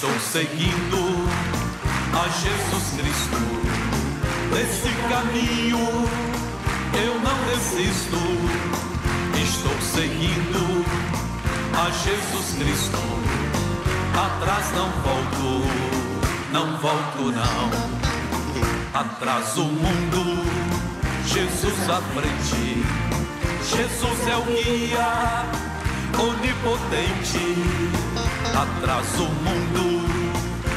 estão seguindo a Jesus Cristo. Nesse caminho eu não desisto. Estou seguindo a Jesus Cristo. Atrás não volto, não volto não. Atrás o mundo, Jesus à frente. Jesus é o guia onipotente. Atrás o mundo,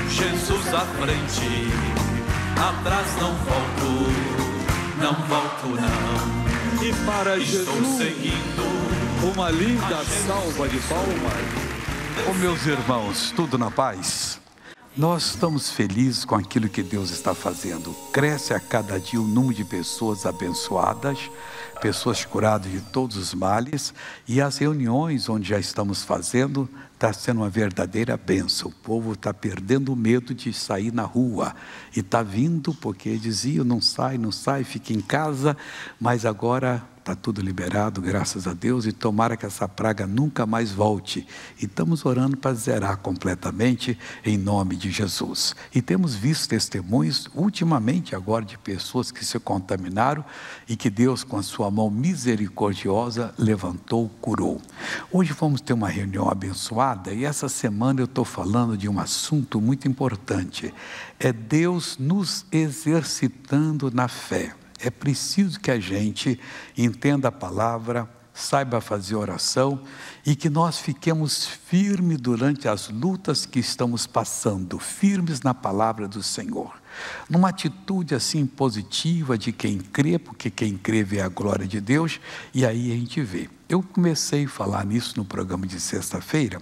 Jesus à frente. Atrás não volto, não volto não. E para estou Jesus, seguindo uma linda salva de palmas. Oh, meus irmãos, tudo na paz? Nós estamos felizes com aquilo que Deus está fazendo. Cresce a cada dia o número de pessoas abençoadas, pessoas curadas de todos os males, e as reuniões onde já estamos fazendo está sendo uma verdadeira bênção. O povo está perdendo o medo de sair na rua e está vindo, porque dizia não sai, fica em casa, mas agora está tudo liberado, graças a Deus, e tomara que essa praga nunca mais volte. E estamos orando para zerar completamente, em nome de Jesus. E temos visto testemunhos, ultimamente agora, de pessoas que se contaminaram e que Deus, com a sua mão misericordiosa, levantou, curou. Hoje vamos ter uma reunião abençoada, e essa semana eu estou falando de um assunto muito importante. É Deus nos exercitando na fé. É preciso que a gente entenda a palavra, saiba fazer oração e que nós fiquemos firmes durante as lutas que estamos passando, firmes na palavra do Senhor. Numa atitude assim positiva de quem crê, porque quem crê vê a glória de Deus, e aí a gente vê. Eu comecei a falar nisso no programa de sexta-feira,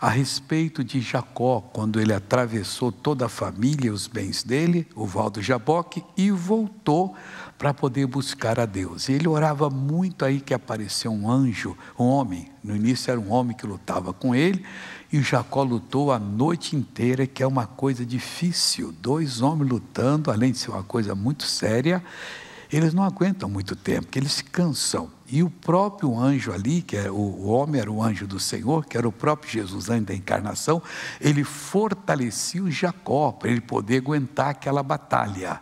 a respeito de Jacó, quando ele atravessou toda a família, os bens dele, o val do Jaboque, e voltou para poder buscar a Deus. E ele orava muito, aí que apareceu um anjo, um homem. No início era um homem que lutava com ele, e Jacó lutou a noite inteira, que é uma coisa difícil. Dois homens lutando, além de ser uma coisa muito séria, eles não aguentam muito tempo, que eles cansam. E o próprio anjo ali, que é o homem, era o anjo do Senhor, que era o próprio Jesus antes da encarnação, ele fortalecia o Jacó para ele poder aguentar aquela batalha.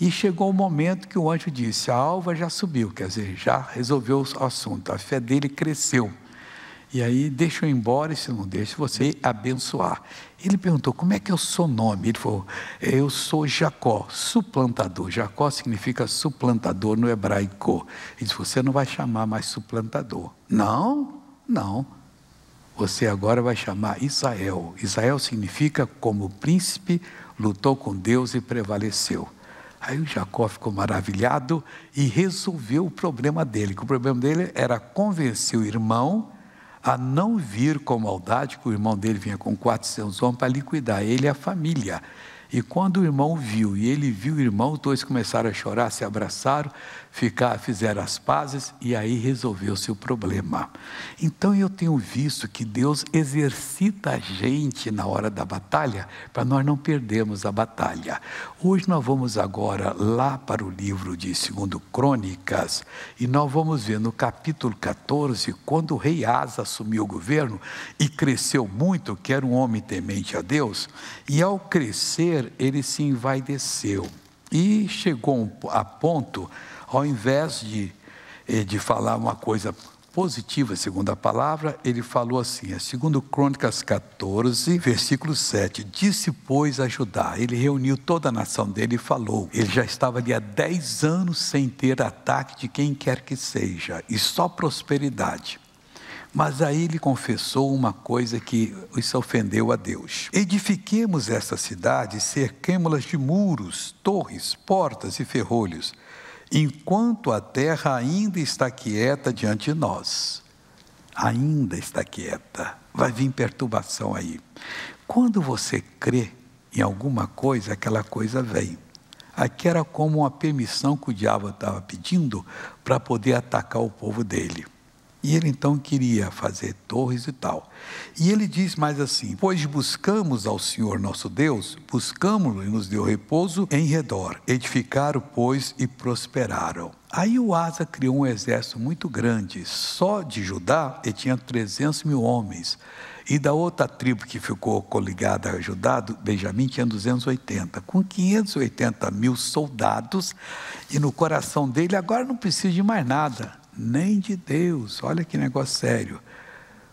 E chegou o momento que o anjo disse: a alva já subiu, quer dizer, já resolveu o assunto, a fé dele cresceu. E aí, deixa eu ir embora, e se não deixa, você abençoar. Ele perguntou: como é que é o seu nome? Ele falou: eu sou Jacó, suplantador. Jacó significa suplantador no hebraico. Ele disse: você não vai chamar mais suplantador. Não, não. Você agora vai chamar Israel. Israel significa como príncipe, lutou com Deus e prevaleceu. Aí o Jacó ficou maravilhado e resolveu o problema dele. Que o problema dele era convencer o irmão a não vir com maldade, que o irmão dele vinha com 400 homens para liquidar ele e a família. E quando o irmão viu, e ele viu o irmão, os dois começaram a chorar, se abraçaram, fizeram as pazes, e aí resolveu-se o problema. Então eu tenho visto que Deus exercita a gente na hora da batalha, para nós não perdermos a batalha. Hoje nós vamos agora lá para o livro de 2 Crônicas, e nós vamos ver no capítulo 14, quando o rei Asa assumiu o governo, e cresceu muito, que era um homem temente a Deus, e ao crescer, ele se envaideceu e chegou a ponto, ao invés de falar uma coisa positiva, segundo a palavra, ele falou assim, 2 Crônicas 14, versículo 7, disse pois a Judá, ele reuniu toda a nação dele e falou, ele já estava ali há 10 anos sem ter ataque de quem quer que seja, e só prosperidade. Mas aí ele confessou uma coisa que isso ofendeu a Deus. Edifiquemos esta cidade, cerquemo-las de muros, torres, portas e ferrolhos, enquanto a terra ainda está quieta diante de nós. Ainda está quieta. Vai vir perturbação aí. Quando você crê em alguma coisa, aquela coisa vem. Aqui era como uma permissão que o diabo estava pedindo para poder atacar o povo dele. E ele então queria fazer torres e tal. E ele diz mais assim: pois buscamos ao Senhor nosso Deus, buscámo-lo e nos deu repouso em redor. Edificaram, pois, e prosperaram. Aí o Asa criou um exército muito grande. Só de Judá ele tinha 300.000 homens. E da outra tribo que ficou coligada a Judá, Benjamim, tinha 280, com 580.000 soldados, e no coração dele agora não precisa de mais nada, nem de Deus. Olha que negócio sério.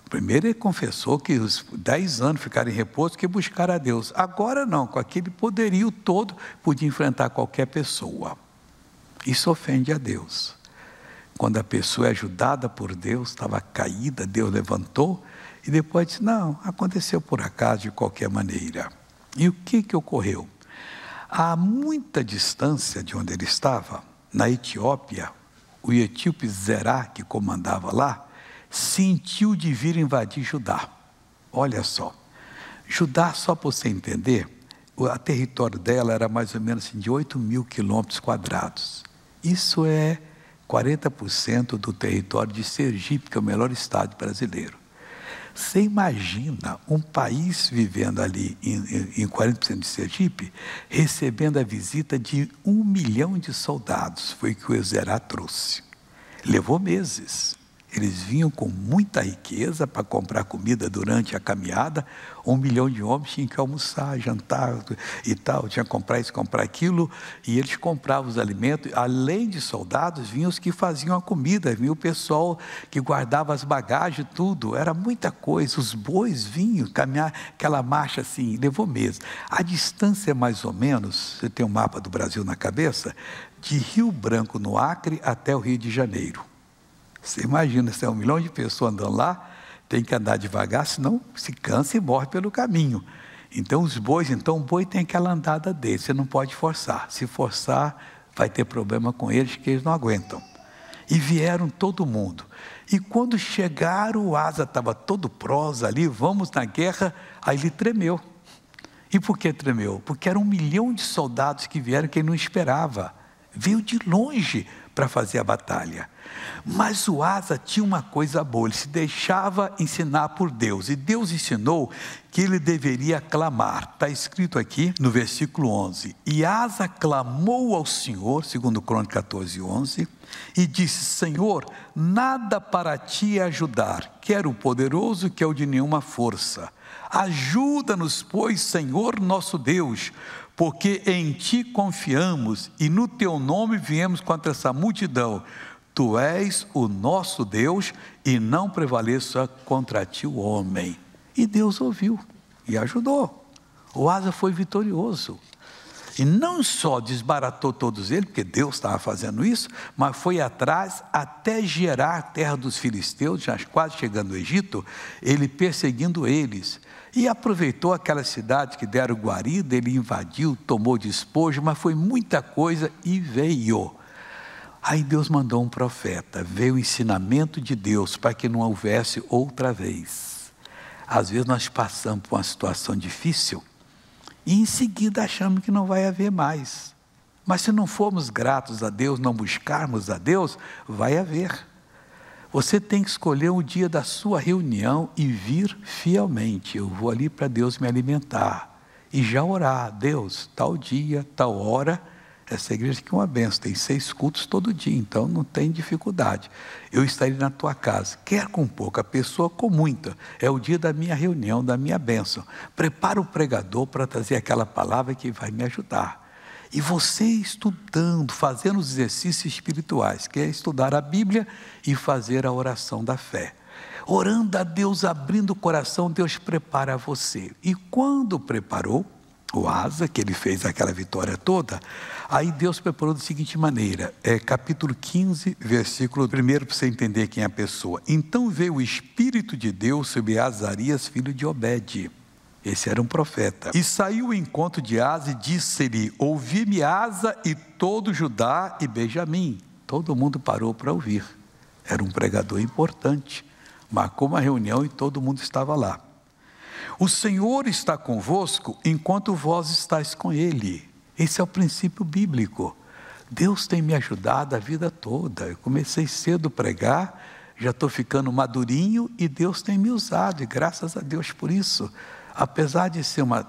Primeiro ele confessou que os 10 anos ficaram em repouso, que buscaram a Deus. Agora não, com aquele poderio todo, podia enfrentar qualquer pessoa. Isso ofende a Deus. Quando a pessoa é ajudada por Deus, estava caída, Deus levantou, e depois disse: não, aconteceu por acaso, de qualquer maneira. E o que ocorreu? A muita distância de onde ele estava, na Etiópia, o etíope Zerá, que comandava lá, sentiu de vir invadir Judá. Olha só, Judá, só para você entender, o território dela era mais ou menos assim, de 8.000 km². Isso é 40% do território de Sergipe, que é o melhor estado brasileiro. Você imagina um país vivendo ali em 40% de Sergipe, recebendo a visita de 1 milhão de soldados. Foi o que o Ezerá trouxe. Levou meses. Eles vinham com muita riqueza para comprar comida durante a caminhada. 1 milhão de homens tinham que almoçar, jantar e tal, tinha que comprar isso, comprar aquilo, e eles compravam os alimentos. Além de soldados, vinham os que faziam a comida, vinha o pessoal que guardava as bagagens, tudo, era muita coisa. Os bois vinham caminhar, aquela marcha assim, levou meses. A distância é mais ou menos, você tem um mapa do Brasil na cabeça, de Rio Branco, no Acre, até o Rio de Janeiro. Você imagina, se é 1 milhão de pessoas andando lá, tem que andar devagar, senão se cansa e morre pelo caminho. Então os bois, então o boi tem aquela andada dele, você não pode forçar. Se forçar, vai ter problema com eles, que eles não aguentam. E vieram todo mundo. E quando chegaram, o Asa estava todo prosa ali, vamos na guerra, aí ele tremeu. E por que tremeu? Porque eram 1 milhão de soldados que vieram, que ele não esperava. Veio de longe para fazer a batalha. Mas o Asa tinha uma coisa boa, ele se deixava ensinar por Deus, e Deus ensinou que ele deveria clamar. Está escrito aqui no versículo 11, e Asa clamou ao Senhor, 2 Crônicas 14, 11, e disse: Senhor, nada para ti é ajudar, quero o poderoso, que é o de nenhuma força. Ajuda-nos, pois, Senhor nosso Deus, porque em ti confiamos e no teu nome viemos contra essa multidão. Tu és o nosso Deus e não prevaleça contra ti o homem. E Deus ouviu e ajudou. O Asa foi vitorioso. E não só desbaratou todos eles, porque Deus estava fazendo isso, mas foi atrás até Gerar, a terra dos Filisteus, já quase chegando ao Egito, ele perseguindo eles. E aproveitou aquela cidade que deram guarida, ele invadiu, tomou despojo, mas foi muita coisa e veio. Aí Deus mandou um profeta, veio o ensinamento de Deus para que não houvesse outra vez. Às vezes nós passamos por uma situação difícil e em seguida achamos que não vai haver mais. Mas se não formos gratos a Deus, não buscarmos a Deus, vai haver. Você tem que escolher o dia da sua reunião e vir fielmente. Eu vou ali para Deus me alimentar e já orar: Deus, tal dia, tal hora. Essa igreja que é uma benção, tem 6 cultos todo dia, então não tem dificuldade. Eu estarei na tua casa, quer com pouca pessoa, com muita. É o dia da minha reunião, da minha bênção. Prepara o pregador para trazer aquela palavra que vai me ajudar. E você estudando, fazendo os exercícios espirituais, que é estudar a Bíblia e fazer a oração da fé. Orando a Deus, abrindo o coração, Deus prepara você. E quando preparou o Asa, que ele fez aquela vitória toda, aí Deus preparou da seguinte maneira, capítulo 15, versículo 1, para você entender quem é a pessoa. Então veio o Espírito de Deus sobre Azarias, filho de Obede. Esse era um profeta. E saiu ao encontro de Asa e disse-lhe: ouvi-me, Asa, e todo Judá e Benjamim. Todo mundo parou para ouvir. Era um pregador importante. Marcou uma reunião e todo mundo estava lá. O Senhor está convosco enquanto vós estáis com Ele. Esse é o princípio bíblico. Deus tem me ajudado a vida toda. Eu comecei cedo a pregar, já estou ficando madurinho e Deus tem me usado, e graças a Deus por isso. Apesar de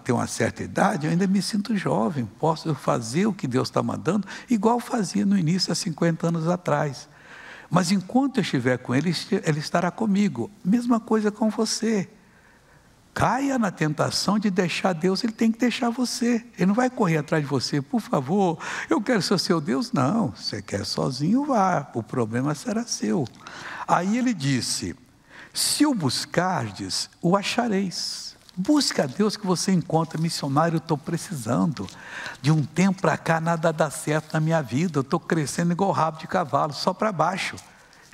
ter uma certa idade, eu ainda me sinto jovem, posso fazer o que Deus está mandando, igual fazia no início há 50 anos atrás. Mas enquanto eu estiver com Ele, Ele estará comigo. Mesma coisa com você. Caia na tentação de deixar Deus, Ele tem que deixar você. Ele não vai correr atrás de você, por favor, eu quero ser seu Deus. Não, você quer sozinho, vá, o problema será seu. Aí ele disse, se o buscardes, o achareis. Busca a Deus que você encontra. Missionário, eu estou precisando, de um tempo para cá nada dá certo na minha vida, eu estou crescendo igual rabo de cavalo, só para baixo.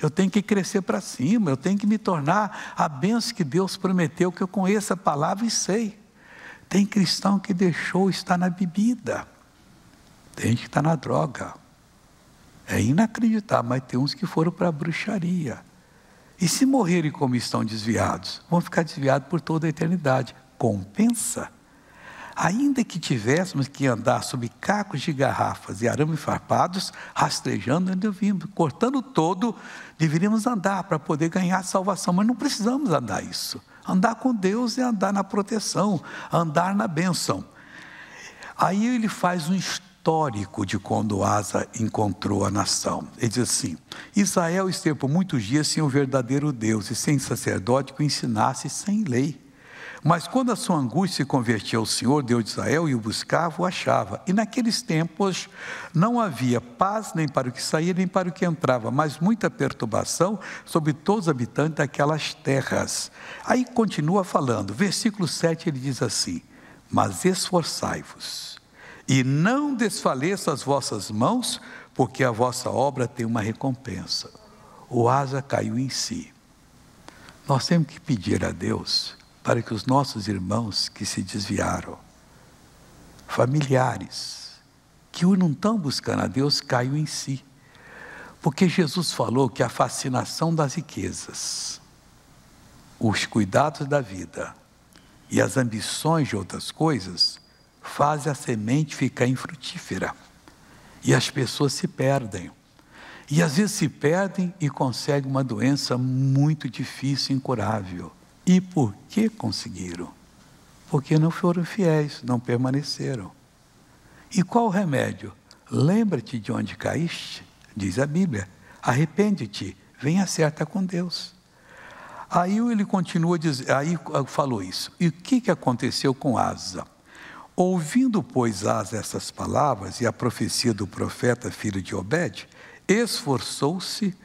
Eu tenho que crescer para cima, eu tenho que me tornar a bênção que Deus prometeu, que eu conheça a palavra e sei. Tem cristão que deixou estar na bebida, tem que estar na droga, é inacreditável, mas tem uns que foram para a bruxaria, e se morrerem como estão desviados, vão ficar desviados por toda a eternidade. Compensa? Ainda que tivéssemos que andar sob cacos de garrafas e arame farpados, rastrejando, cortando todo, deveríamos andar para poder ganhar a salvação, mas não precisamos andar isso. Andar com Deus é andar na proteção, andar na bênção. Aí ele faz um histórico de quando Asa encontrou a nação. Ele diz assim, Israel esteve por muitos dias sem o verdadeiro Deus e sem sacerdote que o ensinasse sem lei. Mas quando a sua angústia se convertia ao Senhor, Deus de Israel, e o buscava, o achava. E naqueles tempos não havia paz nem para o que saía, nem para o que entrava, mas muita perturbação sobre todos os habitantes daquelas terras. Aí continua falando, versículo 7, ele diz assim, mas esforçai-vos, e não desfaleçam as vossas mãos, porque a vossa obra tem uma recompensa. O Asa caiu em si. Nós temos que pedir a Deus para que os nossos irmãos que se desviaram, familiares, que o não estão buscando a Deus, caiam em si. Porque Jesus falou que a fascinação das riquezas, os cuidados da vida e as ambições de outras coisas, fazem a semente ficar infrutífera. E as pessoas se perdem. E às vezes se perdem e conseguem uma doença muito difícil e incurável. E por que conseguiram? Porque não foram fiéis, não permaneceram. E qual o remédio? Lembra-te de onde caíste, diz a Bíblia, arrepende-te, vem acerta com Deus. Aí ele continua, aí falou isso, e o que aconteceu com Asa? Ouvindo, pois, Asa essas palavras e a profecia do profeta filho de Obede, esforçou-se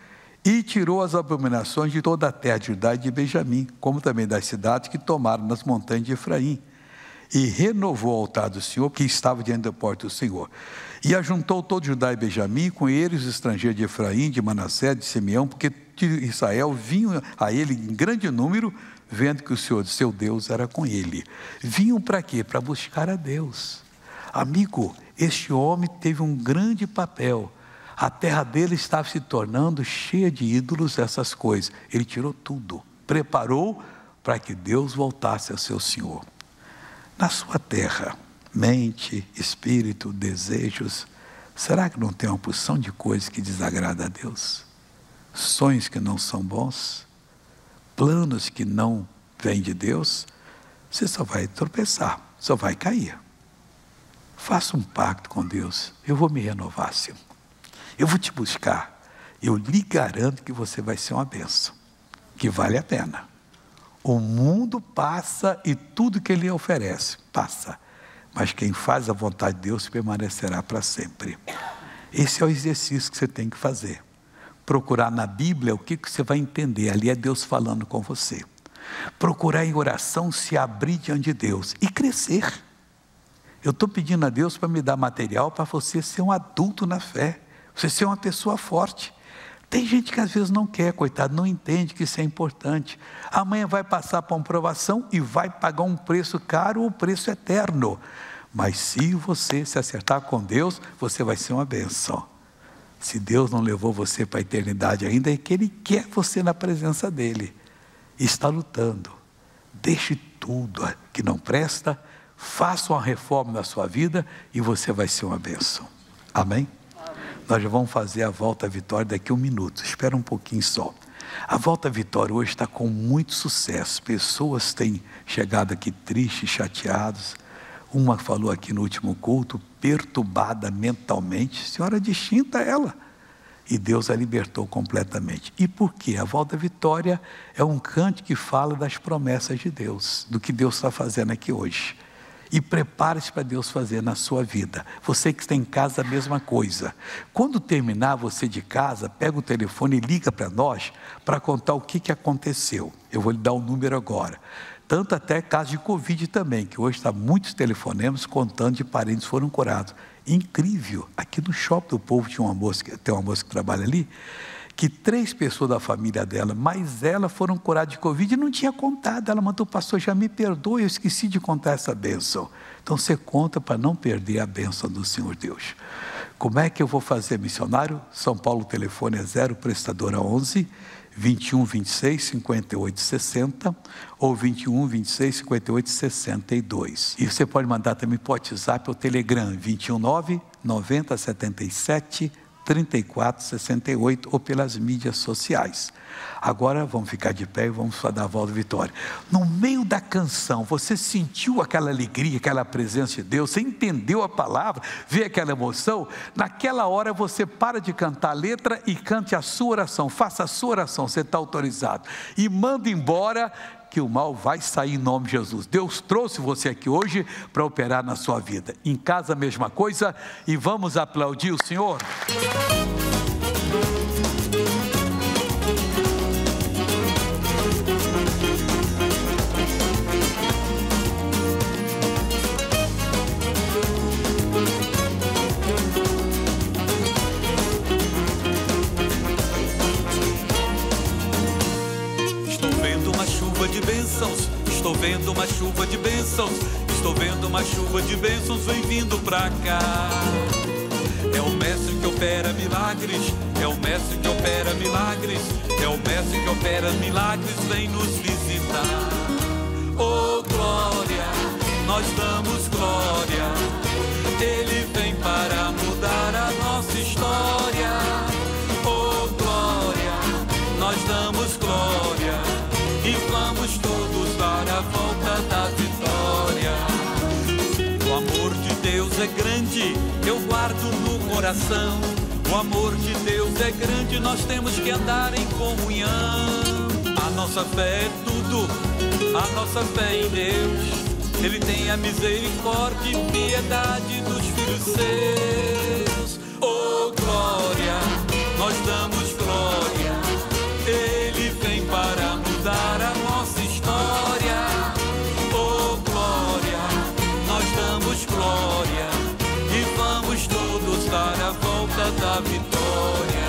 e tirou as abominações de toda a terra de Judá e de Benjamim, como também das cidades que tomaram nas montanhas de Efraim, e renovou o altar do Senhor, que estava diante da porta do Senhor, e ajuntou todo Judá e Benjamim, com eles os estrangeiros de Efraim, de Manassé, de Simeão, porque de Israel vinham a ele em grande número, vendo que o Senhor, seu Deus, era com ele. Vinham para quê? Para buscar a Deus. Amigo, este homem teve um grande papel. A terra dele estava se tornando cheia de ídolos, essas coisas. Ele tirou tudo, preparou para que Deus voltasse ao seu Senhor. Na sua terra, mente, espírito, desejos, será que não tem uma porção de coisas que desagrada a Deus? Sonhos que não são bons? Planos que não vêm de Deus? Você só vai tropeçar, só vai cair. Faça um pacto com Deus, eu vou me renovar, Senhor. Eu vou te buscar, eu lhe garanto que você vai ser uma bênção, que vale a pena. O mundo passa e tudo que ele oferece passa, mas quem faz a vontade de Deus permanecerá para sempre. Esse é o exercício que você tem que fazer, procurar na Bíblia o que você vai entender, ali é Deus falando com você. Procurar em oração se abrir diante de Deus e crescer. Eu estou pedindo a Deus para me dar material para você ser um adulto na fé. Você ser uma pessoa forte. Tem gente que às vezes não quer, coitado, não entende que isso é importante. Amanhã vai passar por uma provação e vai pagar um preço caro ou um preço eterno. Mas se você se acertar com Deus, você vai ser uma bênção. Se Deus não levou você para a eternidade ainda, é que Ele quer você na presença dEle. Está lutando. Deixe tudo que não presta, faça uma reforma na sua vida e você vai ser uma bênção. Amém? Nós já vamos fazer a volta à vitória daqui a um minuto, espera um pouquinho só. A Volta à Vitória hoje está com muito sucesso. Pessoas têm chegado aqui tristes, chateados. Uma falou aqui no último culto, perturbada mentalmente. Senhora distinta ela. E Deus a libertou completamente. E por quê? A Volta à Vitória é um canto que fala das promessas de Deus, do que Deus está fazendo aqui hoje. E prepare-se para Deus fazer na sua vida. Você que está em casa, a mesma coisa. Quando terminar você de casa, pega o telefone e liga para nós, para contar o que aconteceu. Eu vou lhe dar o número agora. Tanto até caso de Covid também, que hoje está muitos telefonemas contando de parentes que foram curados. Incrível, aqui no shopping do povo tinha uma moça, tem uma moça que trabalha ali, que 3 pessoas da família dela, mas ela foram curadas de Covid e não tinha contado. Ela mandou, pastor, já me perdoe, eu esqueci de contar essa bênção. Então você conta para não perder a bênção do Senhor Deus. Como é que eu vou fazer, missionário? São Paulo, o telefone é 0, prestadora 11, 21, 26, 58, 60, ou 21, 26, 58, 62. E você pode mandar também por WhatsApp ou Telegram, 21, 9, 90, 77, 34, 68, ou pelas mídias sociais. Agora vamos ficar de pé e vamos dar a Volta à Vitória. No meio da canção, você sentiu aquela alegria, aquela presença de Deus, você entendeu a palavra, vê aquela emoção, naquela hora você para de cantar a letra e cante a sua oração, faça a sua oração, você está autorizado, e manda embora, que o mal vai sair em nome de Jesus. Deus trouxe você aqui hoje para operar na sua vida. Em casa a mesma coisa, e vamos aplaudir o Senhor. Estou vendo uma chuva de bênçãos, estou vendo uma chuva de bênçãos, vem vindo pra cá. É o mestre que opera milagres, é o mestre que opera milagres, é o mestre que opera milagres, vem nos visitar. Oh glória, nós damos glória, ele vem para mudar a nossa história. Oh glória, nós damos glória, e vamos todos para a volta da vitória. O amor de Deus é grande, eu guardo no coração. O amor de Deus é grande, nós temos que andar em comunhão. A nossa fé é tudo, a nossa fé em Deus. Ele tem a misericórdia e piedade dos filhos seus. Oh glória, nós damos glória, ele vem para mudar a nossa história. Oh glória, nós damos glória, e vamos todos dar a volta da vitória.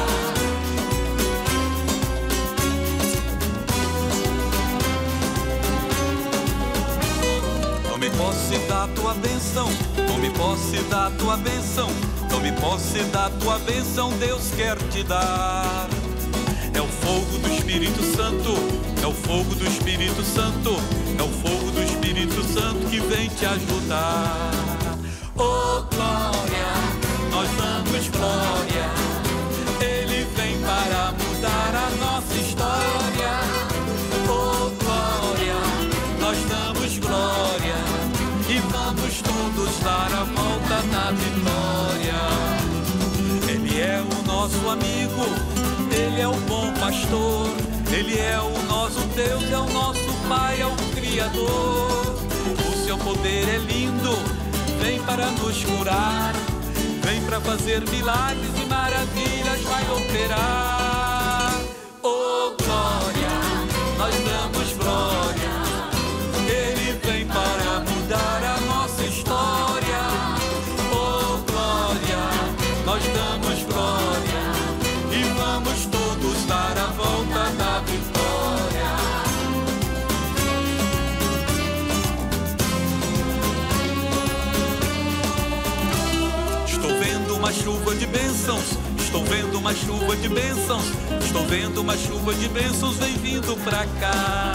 Tome posse da tua bênção, tome posse da tua bênção, tome posse da tua bênção, Deus quer te dar. É o fogo do Espírito Santo, é o fogo do Espírito Santo, é o fogo do Espírito Santo que vem te ajudar. Oh glória, nós damos glória, ele vem para mudar a nossa história. Oh glória, nós damos glória, e vamos todos dar a volta na vitória. Ele é o nosso amigo, ele é o bom pastor, ele é o nosso Deus, é o nosso Pai, é o Criador. O seu poder é lindo, vem para nos curar, vem para fazer milagres e maravilhas vai operar. Oh glória, nós damos glória, ele vem para mudar a nossa história. Oh glória, nós damos glória, e vamos todos dar a volta da vitória. Estou vendo uma chuva de bênçãos, estou vendo uma chuva de bênçãos, estou vendo uma chuva de bênçãos, vem vindo pra cá.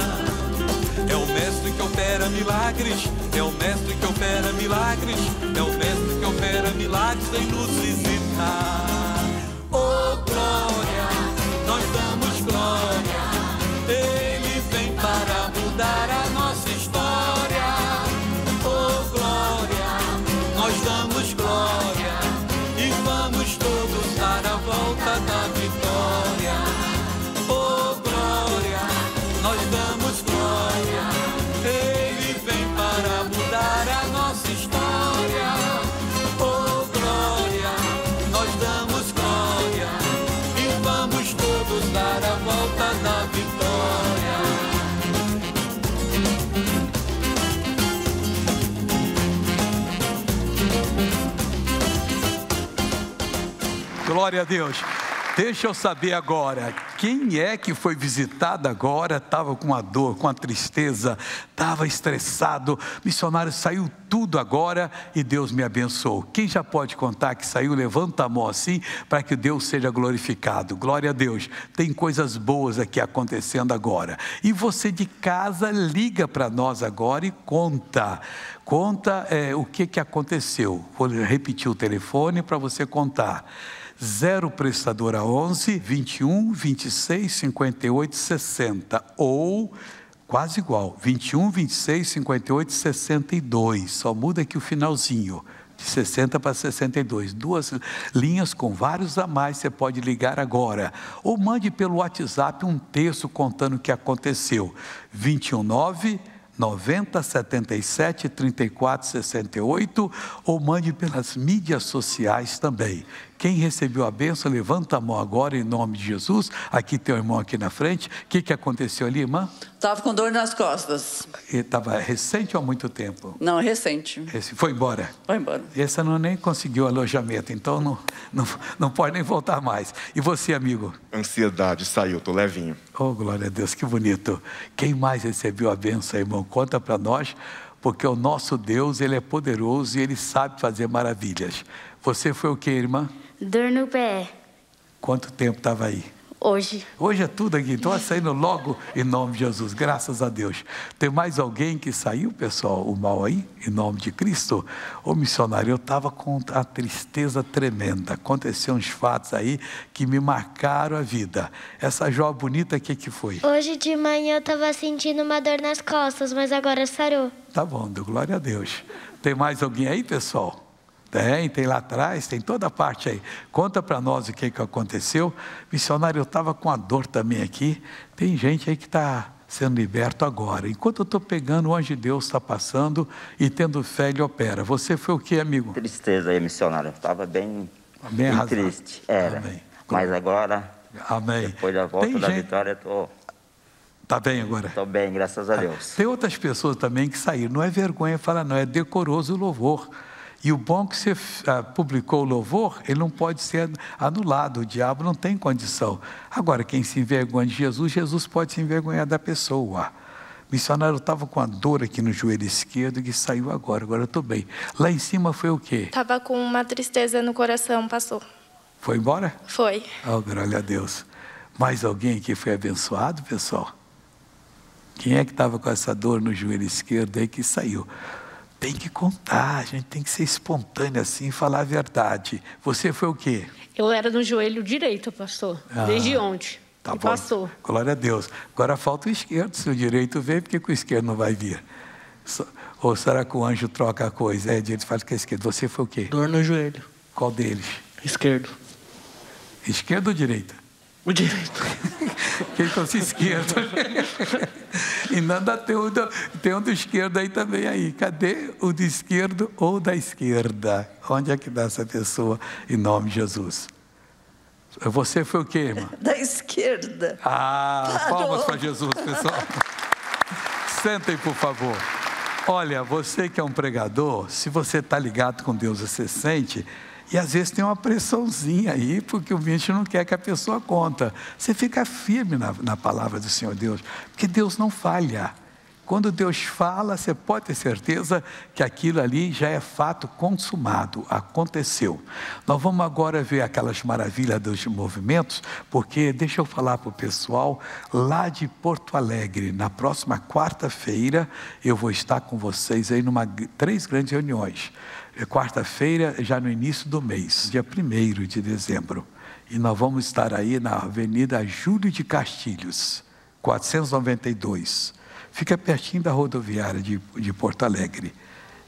É o mestre que opera milagres, é o mestre que opera milagres, é o mestre que opera milagres, vem nos visitar. Oh glória, nós damos glória, da vitória. Oh glória, nós damos glória. Ele vem para mudar a nossa história. Oh glória, nós damos glória. E vamos todos dar a volta da vitória. Glória a Deus. Deixa eu saber agora, quem é que foi visitado agora, estava com a dor, com a tristeza, estava estressado, missionário, saiu tudo agora e Deus me abençoou. Quem já pode contar que saiu, levanta a mão assim, para que Deus seja glorificado. Glória a Deus, tem coisas boas aqui acontecendo agora. E você de casa, liga para nós agora e conta. Conta o que aconteceu. Vou repetir o telefone para você contar. 0 prestadora 11 21 26 58 60 ou quase igual 21 26 58 62, só muda aqui o finalzinho de 60 para 62, duas linhas com vários a mais, você pode ligar agora ou mande pelo WhatsApp um texto contando o que aconteceu. 21 9 90 77 34 68, ou mande pelas mídias sociais também. Quem recebeu a bênção, levanta a mão agora em nome de Jesus. Aqui tem o irmão aqui na frente. O que aconteceu ali, irmã? Estava com dor nas costas. Estava recente ou há muito tempo? Não, recente. Esse foi embora? Foi embora. Essa não nem conseguiu alojamento, então não pode nem voltar mais. E você, amigo? Ansiedade, saiu, estou levinho. Oh, glória a Deus, que bonito. Quem mais recebeu a bênção, irmão? Conta para nós, porque o nosso Deus, Ele é poderoso e Ele sabe fazer maravilhas. Você foi o que, irmã? Dor no pé. Quanto tempo estava aí? Hoje. Hoje é tudo aqui, então saindo logo em nome de Jesus, graças a Deus. Tem mais alguém que saiu, pessoal, o mal aí, em nome de Cristo? Ô missionário, eu estava com a tristeza tremenda, aconteceu uns fatos aí que me marcaram a vida. Essa joia bonita, o que foi? Hoje de manhã eu estava sentindo uma dor nas costas, mas agora sarou. Tá bom, glória a Deus. Tem mais alguém aí, pessoal? Tem lá atrás, tem toda a parte aí. Conta para nós o que aconteceu. Missionário, eu estava com a dor também aqui. Tem gente aí que está sendo liberto agora. Enquanto eu estou pegando, o anjo de Deus está passando e tendo fé, ele opera. Você foi o que, amigo? Tristeza aí, missionário. Eu estava bem triste. Era. Amém. Mas agora, amém, depois da volta da vitória, eu estou... Está bem agora? Estou bem, graças a Deus. Tem outras pessoas também que saíram. Não é vergonha falar, não. É decoroso o louvor. E o bom que você publicou o louvor, ele não pode ser anulado, o diabo não tem condição. Agora, quem se envergonha de Jesus, Jesus pode se envergonhar da pessoa. O missionário estava com a dor aqui no joelho esquerdo que saiu agora, agora eu estou bem. Lá em cima foi o quê? Estava com uma tristeza no coração, passou. Foi embora? Foi. Oh, glória a Deus. Mais alguém aqui foi abençoado, pessoal? Quem é que estava com essa dor no joelho esquerdo aí que saiu? Tem que contar, a gente tem que ser espontâneo assim e falar a verdade. Você foi o quê? Eu era no joelho direito, pastor, desde ontem. Tá bom. Passou. Glória a Deus. Agora falta o esquerdo, se o direito vem, porque que o esquerdo não vai vir? Ou será que o anjo troca a coisa? É, direito faz que é esquerdo. Você foi o quê? Dor no joelho. Qual deles? Esquerdo. Esquerdo ou direito? O direito. Quem fosse esquerdo. E nada tem um do esquerdo aí também aí. Cadê o do esquerdo ou da esquerda? Onde é que dá essa pessoa? Em nome de Jesus. Você foi o quê, irmã? Da esquerda. Ah, palmas para Jesus, pessoal. Sentem, por favor. Olha, você que é um pregador, se você está ligado com Deus, você sente... E às vezes tem uma pressãozinha aí, porque o bicho não quer que a pessoa conta. Você fica firme na palavra do Senhor Deus, porque Deus não falha. Quando Deus fala, você pode ter certeza que aquilo ali já é fato consumado, aconteceu. Nós vamos agora ver aquelas maravilhas dos movimentos, porque deixa eu falar para o pessoal, lá de Porto Alegre, na próxima quarta-feira, eu vou estar com vocês aí numa 3 grandes reuniões. Quarta-feira, já no início do mês, dia 1º de dezembro. E nós vamos estar aí na Avenida Júlio de Castilhos, 492. Fica pertinho da rodoviária de Porto Alegre.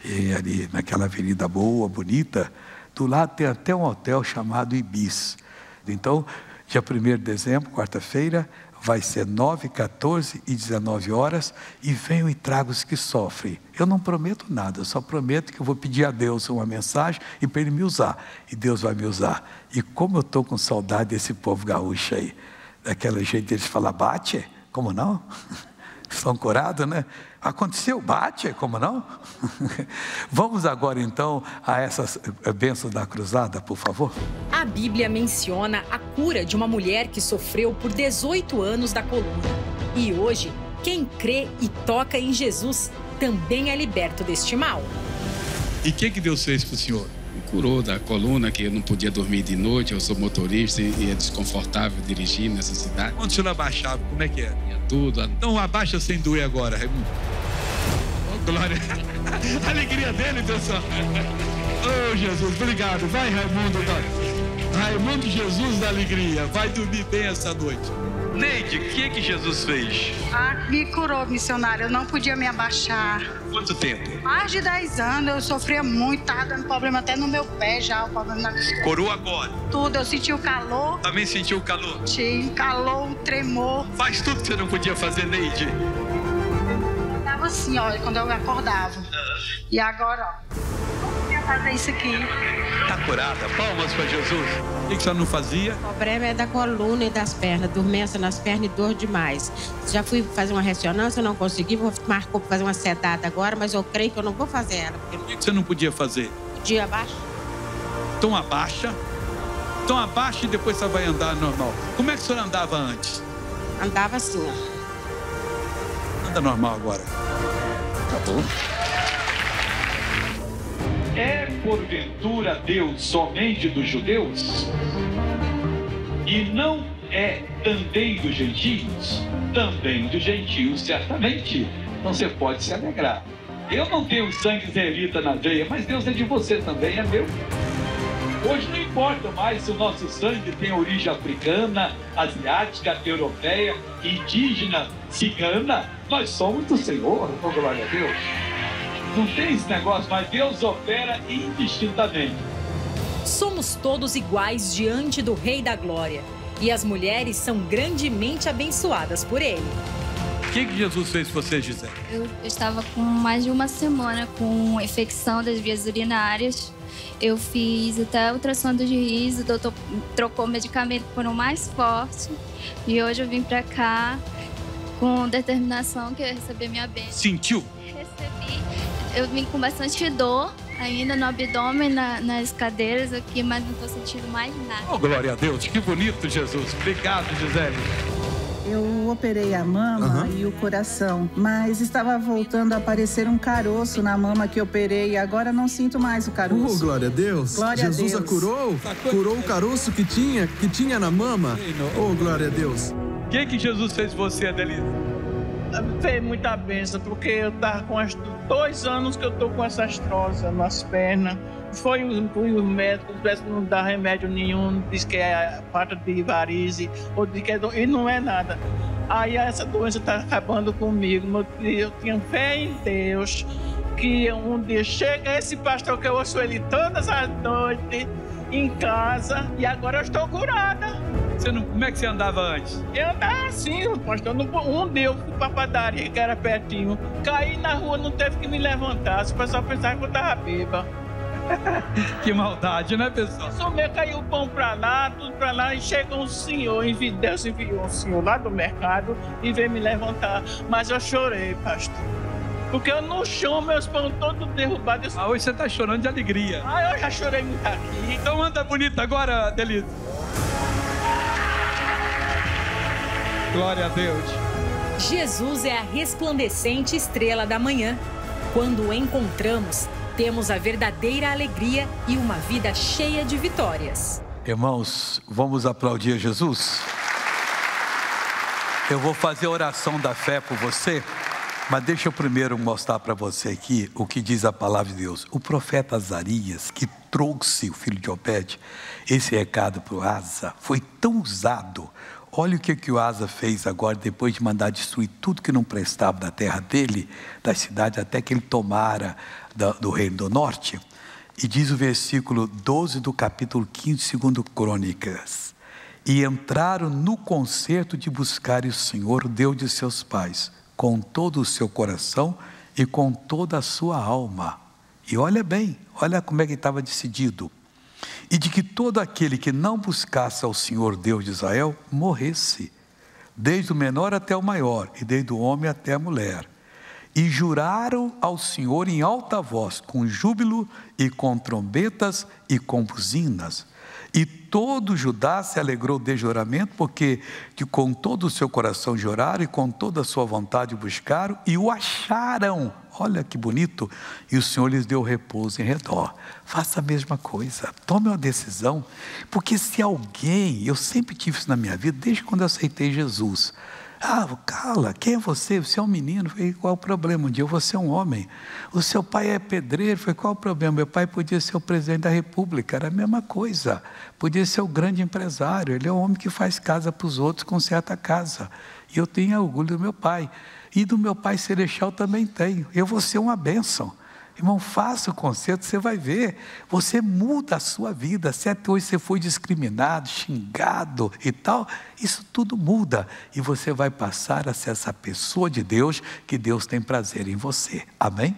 E ali naquela avenida boa, bonita, do lado tem até um hotel chamado Ibis. rápido. Então, dia 1º de dezembro, quarta-feira, vai ser 9, 14 e 19 horas, e venham e trago os que sofrem. Eu não prometo nada, eu só prometo que eu vou pedir a Deus uma mensagem e para Ele me usar, e Deus vai me usar. E como eu estou com saudade desse povo gaúcho aí, daquele jeito deles falar, bate, como não? Estão curados, né? Aconteceu, bate, como não? Vamos agora então a essas bênçãos da cruzada, por favor. A Bíblia menciona a cura de uma mulher que sofreu por 18 anos da coluna. E hoje, quem crê e toca em Jesus também é liberto deste mal. E o que Deus fez para o senhor? Me curou da coluna, que eu não podia dormir de noite, eu sou motorista e é desconfortável dirigir nessa cidade. Quando o senhor abaixava, como é que era? É tudo. Então abaixa sem doer agora, Raimundo. Oh, glória. A alegria dele, pessoal. Oh, Jesus, obrigado. Vai, Raimundo. Vai. Raimundo, Jesus da alegria. Vai dormir bem essa noite. Neide, o que Jesus fez? Ah, me curou, missionário. Eu não podia me abaixar. Quanto tempo? Mais de 10 anos. Eu sofria muito. Tava dando problema até no meu pé já. O problema na costela. Curou agora? Tudo. Eu senti o calor. Também sentiu o calor? Sim. Calor, um tremor. Faz tudo que você não podia fazer, Neide. Eu tava assim, olha, quando eu acordava. E agora, ó. Não podia fazer isso aqui. Tá curada. Palmas para Jesus. O que você não fazia? O problema é da coluna e das pernas, dormência nas pernas e dor demais. Já fui fazer uma ressonância, não consegui, vou marcar para fazer uma sedada agora, mas eu creio que eu não vou fazer ela. Porque... O que você não podia fazer? Podia abaixo. Então abaixa. Então abaixa e depois você vai andar normal. Como é que o senhor andava antes? Andava assim, ó. Anda normal agora. Tá bom. É porventura Deus somente dos judeus? E não é também dos gentios? Também dos gentios, certamente. Então você pode se alegrar. Eu não tenho sangue israelita na veia, mas Deus é de você também, é meu. Hoje não importa mais se o nosso sangue tem origem africana, asiática, europeia, indígena, cigana. Nós somos do Senhor, então glória a Deus. Não tem esse negócio, mas Deus opera indistintamente. Somos todos iguais diante do Rei da Glória. E as mulheres são grandemente abençoadas por Ele. O que Jesus fez para você, Gisele? Eu estava com mais de uma semana com infecção das vias urinárias. Eu fiz até ultrassom dos rins, o doutor trocou medicamento por um mais forte. E hoje eu vim para cá com determinação que eu ia receber minha bênção. Sentiu? Recebi. Eu vim com bastante dor ainda no abdômen, nas cadeiras aqui, mas não estou sentindo mais nada. Oh, glória a Deus, que bonito, Jesus. Obrigado, Gisele. Eu operei a mama e o coração, mas estava voltando a aparecer um caroço na mama que eu operei e agora não sinto mais o caroço. Oh, glória a Deus. Glória Jesus a Deus. Curou o caroço que tinha na mama. Oh, glória a Deus. O que Jesus fez você, Adelina? Fez muita benção, porque eu estava com 2 anos que eu estou com essa astrosa nas pernas. Fui os médicos, não dá remédio nenhum, diz que é falta de varize, ou diz que é e não é nada. Aí essa doença está acabando comigo, eu tinha fé em Deus, que um dia chega esse pastor que eu ouço ele todas as noites, em casa, e agora eu estou curada. Você não, como é que você andava antes? Eu andava assim, pastor. Um dia eu fui para a padaria, que era pertinho. Caí na rua, não teve que me levantar. O pessoal pensava que eu estava bêbado. Que maldade, né, pessoal? Sumei, caiu o pão para lá, tudo para lá. E chega um senhor, Deus enviou um senhor lá do mercado e veio me levantar. Mas eu chorei, pastor. Porque eu não choro, meus pão todos derrubados. Ah, hoje você está chorando de alegria. Ah, eu já chorei muito aqui. Então anda bonita agora, Delito. Glória a Deus. Jesus é a resplandecente estrela da manhã. Quando o encontramos, temos a verdadeira alegria e uma vida cheia de vitórias. Irmãos, vamos aplaudir Jesus? Eu vou fazer a oração da fé por você. Mas deixa eu primeiro mostrar para você aqui o que diz a palavra de Deus. O profeta Azarias, que trouxe o filho de Obede, esse recado para o Asa, foi tão usado. Olha o que o Asa fez agora, depois de mandar destruir tudo que não prestava da terra dele, das cidades, até que ele tomara do reino do norte. E diz o versículo 12 do capítulo 15, 2 Crônicas. e entraram no concerto de buscar o Senhor, o Deus de seus pais, com todo o seu coração e com toda a sua alma. E olha bem, olha como é que estava decidido. E de que todo aquele que não buscasse ao Senhor Deus de Israel, morresse, desde o menor até o maior, e desde o homem até a mulher. E juraram ao Senhor em alta voz, com júbilo e com trombetas e com buzinas. E todo Judá se alegrou de juramento, porque que com todo o seu coração juraram e com toda a sua vontade buscaram e o acharam. Olha que bonito. E o Senhor lhes deu repouso em redor. Faça a mesma coisa, tome uma decisão, porque se alguém, eu sempre tive isso na minha vida, desde quando eu aceitei Jesus. Ah, cala, quem é você? Você é um menino. Falei, qual o problema? Um dia eu vou ser um homem. O seu pai é pedreiro. Falei, qual o problema? Meu pai podia ser o presidente da república, era a mesma coisa. Podia ser o grande empresário, ele é um homem que faz casa para os outros, conserta a casa. E eu tenho orgulho do meu pai. E do meu pai celestial também tenho. Eu vou ser uma bênção. Irmão, faça o concerto, você vai ver. Você muda a sua vida. Se até hoje você foi discriminado, xingado e tal, isso tudo muda. E você vai passar a ser essa pessoa de Deus, que Deus tem prazer em você. Amém?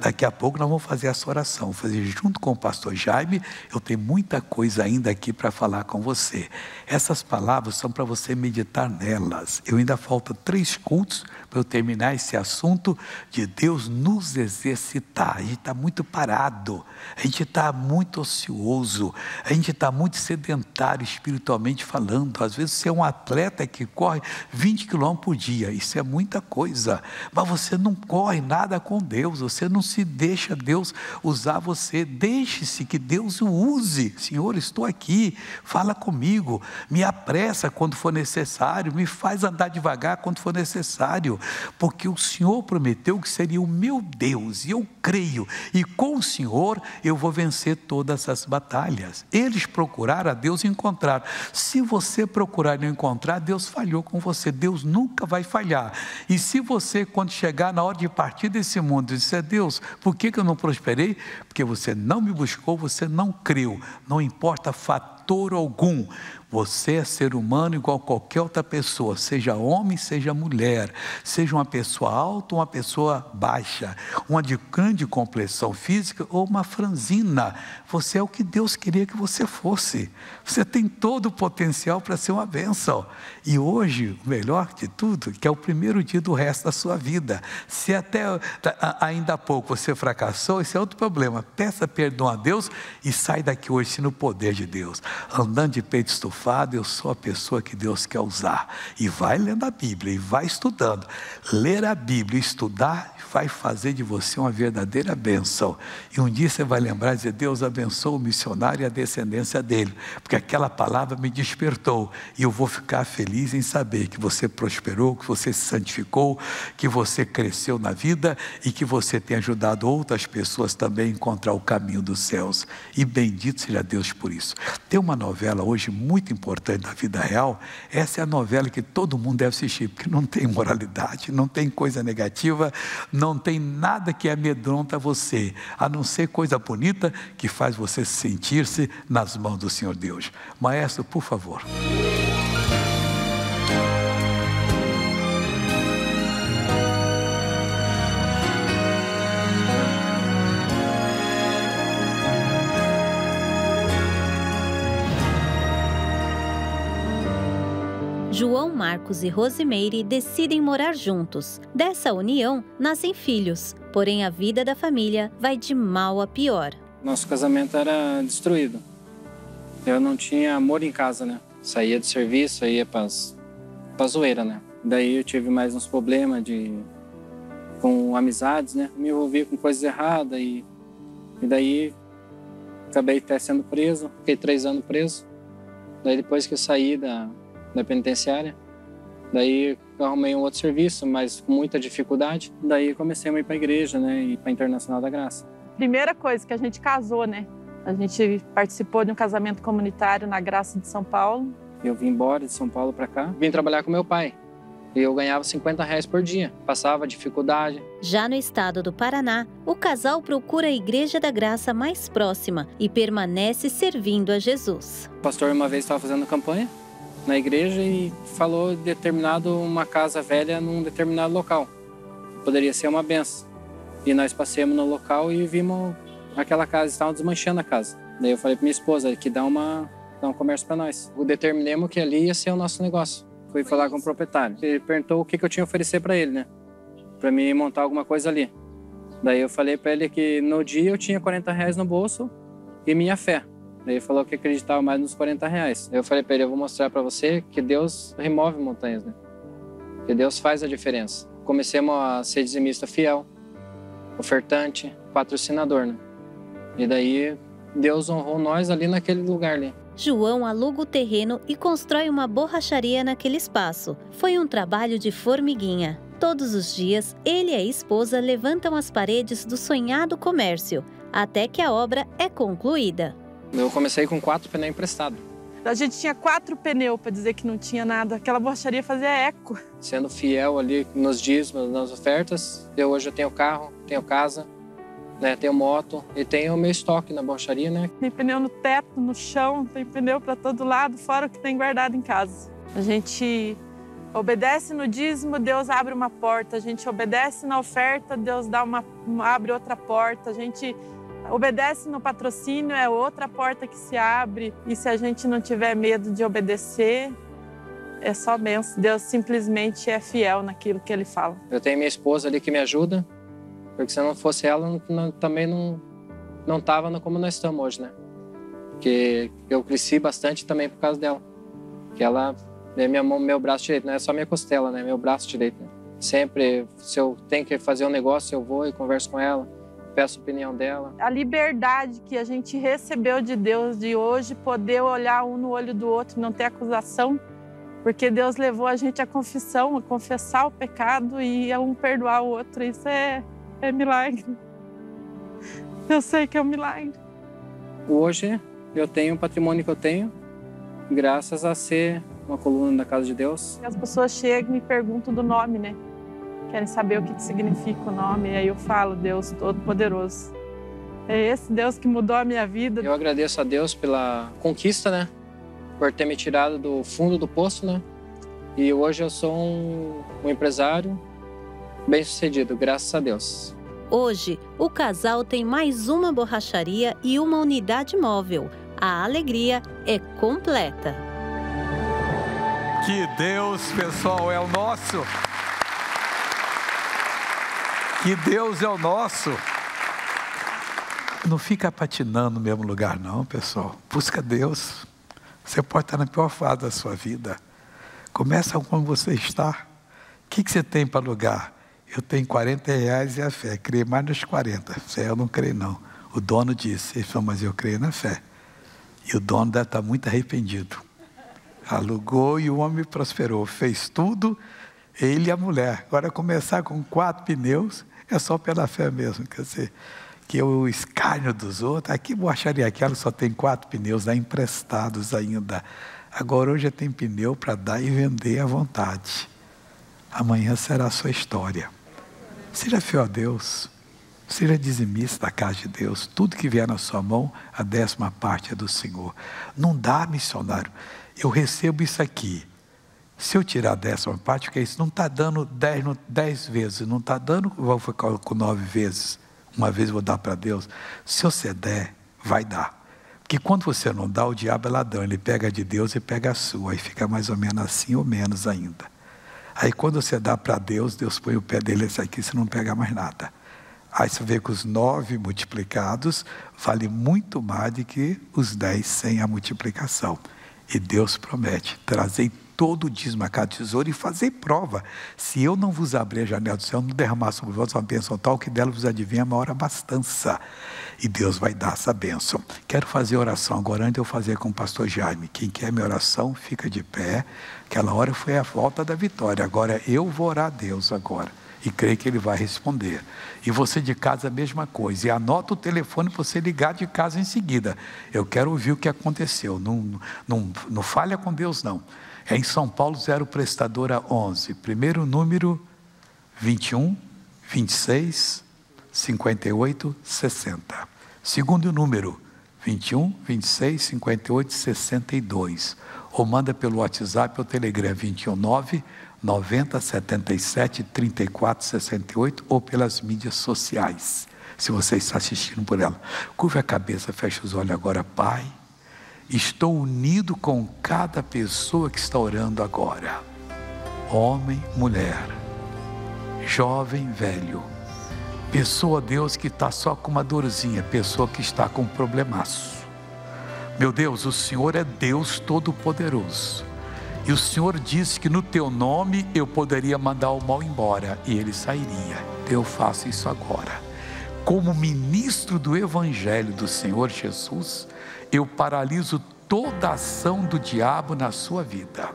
Daqui a pouco nós vamos fazer essa oração. Vou fazer junto com o pastor Jaime. Eu tenho muita coisa ainda aqui para falar com você. Essas palavras são para você meditar nelas. Eu ainda falta 3 cultos para eu terminar esse assunto de Deus nos exercitar. A gente está muito parado, a gente está muito ocioso, a gente está muito sedentário espiritualmente falando. Às vezes você é um atleta que corre 20 km por dia, isso é muita coisa, mas você não corre nada com Deus, você não se deixa Deus usar você. Deixe-se que Deus o use. Senhor, estou aqui, fala comigo, me apressa quando for necessário, me faz andar devagar quando for necessário, porque o Senhor prometeu que seria o meu Deus, e eu creio, e com o Senhor eu vou vencer todas as batalhas. Eles procuraram a Deus e encontraram. Se você procurar e não encontrar, Deus falhou com você. Deus nunca vai falhar. E se você, quando chegar na hora de partir desse mundo, disser, Deus, por que eu não prosperei? Porque você não me buscou, você não creu. Não importa fator algum, você é ser humano igual a qualquer outra pessoa, seja homem, seja mulher, seja uma pessoa alta ou uma pessoa baixa, uma de grande complexão física ou uma franzina. Você é o que Deus queria que você fosse. Você tem todo o potencial para ser uma bênção. E hoje, o melhor de tudo, que é o primeiro dia do resto da sua vida. Se até ainda há pouco você fracassou, esse é outro problema. Peça perdão a Deus e sai daqui hoje no poder de Deus. Andando de peito estufado, eu sou a pessoa que Deus quer usar. E vai lendo a Bíblia e vai estudando. Ler a Bíblia e estudar vai fazer de você uma verdadeira bênção. E um dia você vai lembrar e dizer, Deus abençoou o missionário e a descendência dele, porque aquela palavra me despertou. E eu vou ficar feliz em saber que você prosperou, que você se santificou, que você cresceu na vida e que você tem ajudado outras pessoas também a encontrar o caminho dos céus. E bendito seja Deus por isso. Tem uma novela hoje muito importante da vida real. Essa é a novela que todo mundo deve assistir, porque não tem moralidade, não tem coisa negativa, não tem nada que amedronta você, a não ser coisa bonita que faz você sentir-se nas mãos do Senhor Deus. Maestro, por favor. João, Marcos e Rosimeire decidem morar juntos. Dessa união, nascem filhos, porém a vida da família vai de mal a pior. Nosso casamento era destruído. Eu não tinha amor em casa, né? Saía de serviço, ia pra zoeira, né? Daí eu tive mais uns problemas com amizades, né? Me envolvi com coisas erradas e daí acabei até sendo preso. Fiquei 3 anos preso. Daí depois que eu saí da penitenciária, daí eu arrumei um outro serviço, mas com muita dificuldade. Daí comecei a ir para a igreja, né, e para a Internacional da Graça. Primeira coisa que a gente casou, né, a gente participou de um casamento comunitário na Graça de São Paulo. Eu vim embora de São Paulo para cá, vim trabalhar com meu pai e eu ganhava R$50 por dia, passava dificuldade. Já no estado do Paraná, o casal procura a Igreja da Graça mais próxima e permanece servindo a Jesus. O pastor uma vez estava fazendo campanha. na igreja e falou determinado uma casa velha num determinado local. Poderia ser uma benção. E nós passeamos no local e vimos aquela casa, estavam desmanchando a casa. Daí eu falei para minha esposa que dá um comércio para nós. Determinamos que ali ia ser o nosso negócio. Fui falar com o proprietário. Ele perguntou o que eu tinha a oferecer para ele, né? Para mim montar alguma coisa ali. Daí eu falei para ele que no dia eu tinha 40 reais no bolso e minha fé. Daí ele falou que acreditava mais nos 40 reais. Eu falei para ele, eu vou mostrar para você que Deus remove montanhas, né? Que Deus faz a diferença. Comecemos a ser dizimista fiel, ofertante, patrocinador, né? E daí Deus honrou nós ali naquele lugar ali. João aluga o terreno e constrói uma borracharia naquele espaço. Foi um trabalho de formiguinha. Todos os dias, ele e a esposa levantam as paredes do sonhado comércio, até que a obra é concluída. Eu comecei com 4 pneus emprestados. A gente tinha 4 pneus para dizer que não tinha nada. Aquela borracharia fazia eco. Sendo fiel ali nos dízimos, nas ofertas, hoje eu tenho carro, tenho casa, né, tenho moto e tenho o meu estoque na borracharia, né? Tem pneu no teto, no chão, tem pneu para todo lado, fora o que tem guardado em casa. A gente obedece no dízimo, Deus abre uma porta. A gente obedece na oferta, Deus dá abre outra porta. A gente obedece no patrocínio, é outra porta que se abre. E se a gente não tiver medo de obedecer, é só benção. Deus simplesmente é fiel naquilo que Ele fala. Eu tenho minha esposa ali que me ajuda, porque se não fosse ela, também não estava como nós estamos hoje, né? Porque eu cresci bastante também por causa dela. Que ela é minha mão, meu braço direito, não é só minha costela, né? Meu braço direito. Né? Sempre, se eu tenho que fazer um negócio, eu vou e converso com ela. Peço a opinião dela. A liberdade que a gente recebeu de Deus de hoje, poder olhar um no olho do outro, não ter acusação, porque Deus levou a gente à confissão, a confessar o pecado e a um perdoar o outro. Isso é milagre. Eu sei que é um milagre. Hoje eu tenho o patrimônio que eu tenho, graças a ser uma coluna da casa de Deus. As pessoas chegam e me perguntam do nome, né? Querem saber o que significa o nome, e aí eu falo, Deus Todo-Poderoso. É esse Deus que mudou a minha vida. Eu agradeço a Deus pela conquista, né? Por ter me tirado do fundo do poço, né? E hoje eu sou um empresário bem-sucedido, graças a Deus. Hoje, o casal tem mais uma borracharia e uma unidade móvel. A alegria é completa. Que Deus, pessoal, é o nosso! Que Deus é o nosso. Não fica patinando no mesmo lugar não, pessoal. Busca Deus. Você pode estar na pior fase da sua vida. Começa como você está. O que você tem para alugar? Eu tenho 40 reais e a fé. Creio mais nos 40. Fé eu não creio não. O dono disse, ele falou, mas eu creio na fé. E o dono deve estar muito arrependido. Alugou e o homem prosperou. Fez tudo, ele e a mulher. Agora começar com 4 pneus... É só pela fé mesmo, quer dizer, que o escárnio dos outros, aqui borracharia aquela só tem 4 pneus, né, emprestados ainda. Agora hoje tem pneu para dar e vender à vontade. Amanhã será a sua história. Seja fiel a Deus, seja dizimista da casa de Deus, tudo que vier na sua mão, a 10ª parte é do Senhor. Não dá, missionário, eu recebo isso aqui. Se eu tirar a 10ª parte, porque isso não está dando 10 vezes, não está dando, vou ficar com 9 vezes, uma vez vou dar para Deus. Se você der, vai dar. Porque quando você não dá, o diabo é ladrão, ele pega de Deus e pega a sua, aí fica mais ou menos assim ou menos ainda. Aí quando você dá para Deus, Deus põe o pé dele, esse aqui, você não pega mais nada. Aí você vê que os 9 multiplicados vale muito mais do que os 10 sem a multiplicação. E Deus promete, trazei todo o dízimo a cada tesouro e fazer prova. Se eu não vos abrir a janela do céu, não derramar sobre vós uma bênção tal, que dela vos adivinha a maior abastança. E Deus vai dar essa bênção. Quero fazer oração agora, antes de eu fazer com o pastor Jaime. Quem quer minha oração, fica de pé. Aquela hora foi a volta da vitória. Agora eu vou orar a Deus agora. E creio que Ele vai responder. E você de casa, a mesma coisa. E anota o telefone para você ligar de casa em seguida. Eu quero ouvir o que aconteceu. Não falha com Deus, não. É em São Paulo, 0 prestadora 11, primeiro número 21, 26, 58, 60. Segundo número 21, 26, 58, 62. ou manda pelo WhatsApp ou Telegram 219 90 77 34 68, ou pelas mídias sociais, se você está assistindo por ela. Curva a cabeça, fecha os olhos agora. Pai, estou unido com cada pessoa que está orando agora, homem, mulher, jovem, velho, pessoa, Deus, que está só com uma dorzinha, pessoa que está com um problemaço. Meu Deus, o Senhor é Deus Todo-Poderoso, e o Senhor disse que no teu nome eu poderia mandar o mal embora e ele sairia. Eu faço isso agora. Como ministro do Evangelho do Senhor Jesus, eu paraliso toda a ação do diabo na sua vida.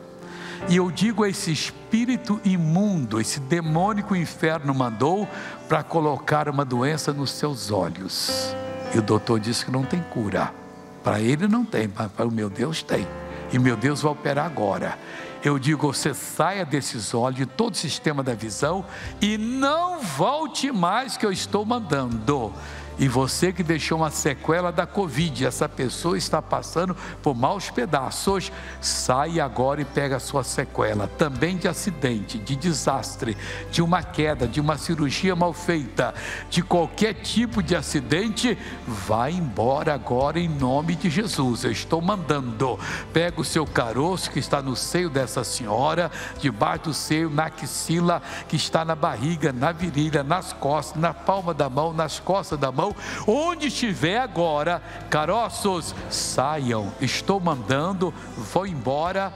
E eu digo a esse espírito imundo, esse demônio que o inferno mandou para colocar uma doença nos seus olhos. E o doutor disse que não tem cura. Para ele não tem, mas para o meu Deus tem. E meu Deus vai operar agora. Eu digo, você saia desses olhos, de todo o sistema da visão, e não volte mais, que eu estou mandando. E você que deixou uma sequela da Covid, essa pessoa está passando por maus pedaços, sai agora e pega a sua sequela, também de acidente, de desastre, de uma queda, de uma cirurgia mal feita, de qualquer tipo de acidente, vai embora agora em nome de Jesus. Eu estou mandando. Pega o seu caroço que está no seio dessa senhora, debaixo do seio, na axila, que está na barriga, na virilha, nas costas, na palma da mão, nas costas da mão, onde estiver agora, caroços, saiam. Estou mandando, vou embora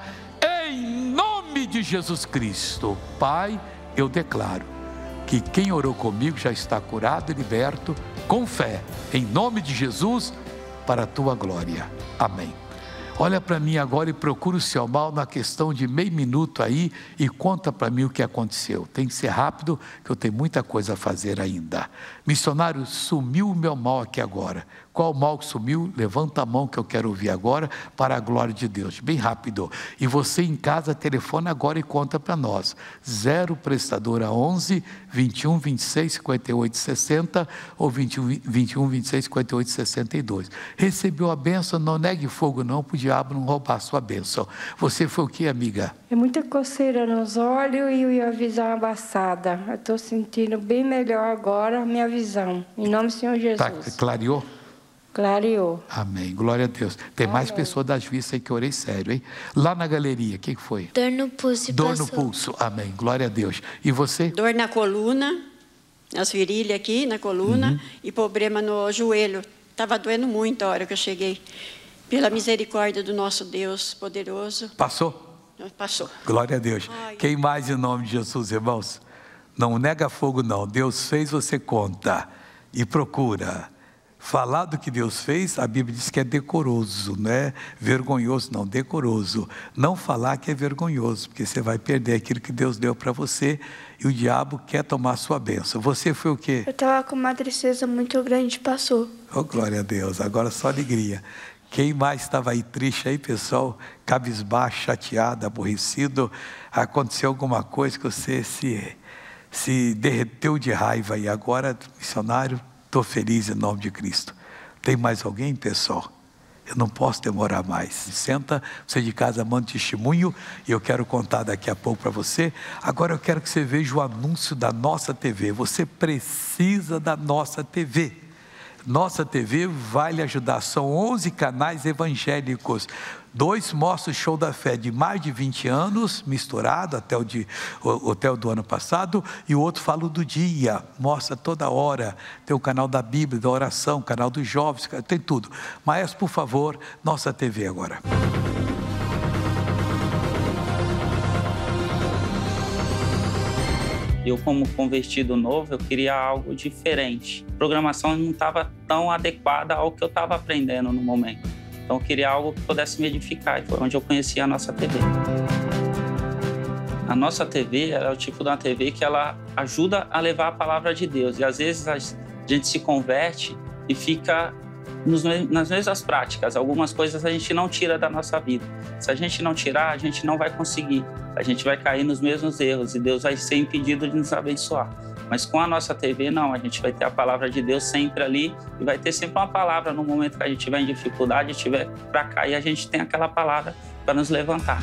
em nome de Jesus Cristo. Pai, eu declaro que quem orou comigo já está curado e liberto, com fé, em nome de Jesus, para a tua glória. Amém. Olha para mim agora e procura o seu mal na questão de meio minuto aí e conta para mim o que aconteceu. Tem que ser rápido, que eu tenho muita coisa a fazer ainda. Missionário, sumiu o meu mal aqui agora. Qual o mal que sumiu? Levanta a mão, que eu quero ouvir agora, para a glória de Deus. Bem rápido. E você em casa, telefona agora e conta para nós. 0 prestadora 11 21 26 58 60 ou 21 26 58 62. Recebeu a bênção, não negue fogo não, podia diabo não roubar a sua bênção. Você foi o que, amiga? É muita coceira nos olhos e a visão abaçada. Eu estou sentindo bem melhor agora a minha visão. Em nome do Senhor Jesus. Tá, clareou? Clareou. Amém. Glória a Deus. Tem mais pessoas das vistas aí que orei sério, hein? Lá na galeria, o que foi? Dor no pulso. Dor no pulso. Amém. Glória a Deus. E você? Dor na coluna, nas virilhas aqui, na coluna, e problema no joelho. Estava doendo muito a hora que eu cheguei. Pela misericórdia do nosso Deus poderoso. Passou? Passou. Glória a Deus. Ai. Quem mais em nome de Jesus, irmãos? Não nega fogo não. Deus fez, você conta. E procura. Falar do que Deus fez, a Bíblia diz que é decoroso, não é vergonhoso, não, decoroso. Não falar que é vergonhoso, porque você vai perder aquilo que Deus deu para você e o diabo quer tomar a sua bênção. Você foi o quê? Eu estava com uma tristeza muito grande, passou. Oh, glória a Deus, agora só alegria. Quem mais estava aí triste aí, pessoal, cabisbaixo, chateado, aborrecido, aconteceu alguma coisa que você se derreteu de raiva e agora, missionário, estou feliz em nome de Cristo. Tem mais alguém, pessoal? Eu não posso demorar mais. Senta, você de casa manda testemunho e eu quero contar daqui a pouco para você. Agora eu quero que você veja o anúncio da nossa TV. Você precisa da nossa TV. Nossa TV vai lhe ajudar, são 11 canais evangélicos, 2 mostram o Show da Fé de mais de 20 anos, misturado até o do ano passado, e o outro fala do dia, mostra toda hora, tem o canal da Bíblia, da oração, canal dos jovens, tem tudo. Maestro, por favor, Nossa TV agora. Eu, como convertido novo, eu queria algo diferente. A programação não estava tão adequada ao que eu estava aprendendo no momento. Então, eu queria algo que pudesse me edificar, e foi onde eu conheci a Nossa TV. A Nossa TV é o tipo de uma TV que ela ajuda a levar a palavra de Deus. E, às vezes, a gente se converte e fica nas mesmas práticas. Algumas coisas a gente não tira da nossa vida. Se a gente não tirar, a gente não vai conseguir. A gente vai cair nos mesmos erros e Deus vai ser impedido de nos abençoar. Mas com a Nossa TV, não. A gente vai ter a palavra de Deus sempre ali e vai ter sempre uma palavra no momento que a gente estiver em dificuldade, estiver para cá, e a gente tem aquela palavra para nos levantar.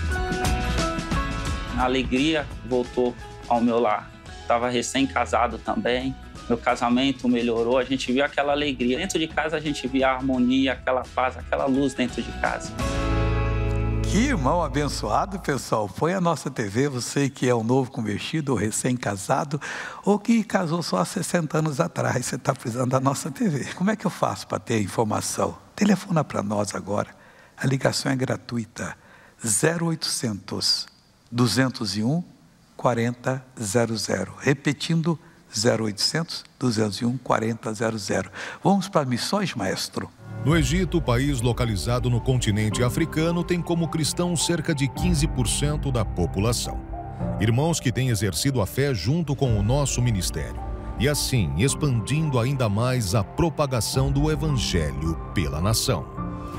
A alegria voltou ao meu lar. Estava recém-casado também, meu casamento melhorou, a gente viu aquela alegria. Dentro de casa a gente via a harmonia, aquela paz, aquela luz dentro de casa. Que irmão abençoado, pessoal. Põe a nossa TV, você que é um novo convertido ou recém-casado, ou que casou só há 60 anos atrás, você está precisando da nossa TV. Como é que eu faço para ter informação? Telefona para nós agora. A ligação é gratuita. 0800 201 4000. Repetindo, 0800 201 4000. Vamos para missões, maestro? No Egito, país localizado no continente africano, tem como cristão cerca de 15% da população. Irmãos que têm exercido a fé junto com o nosso ministério. E assim, expandindo ainda mais a propagação do evangelho pela nação.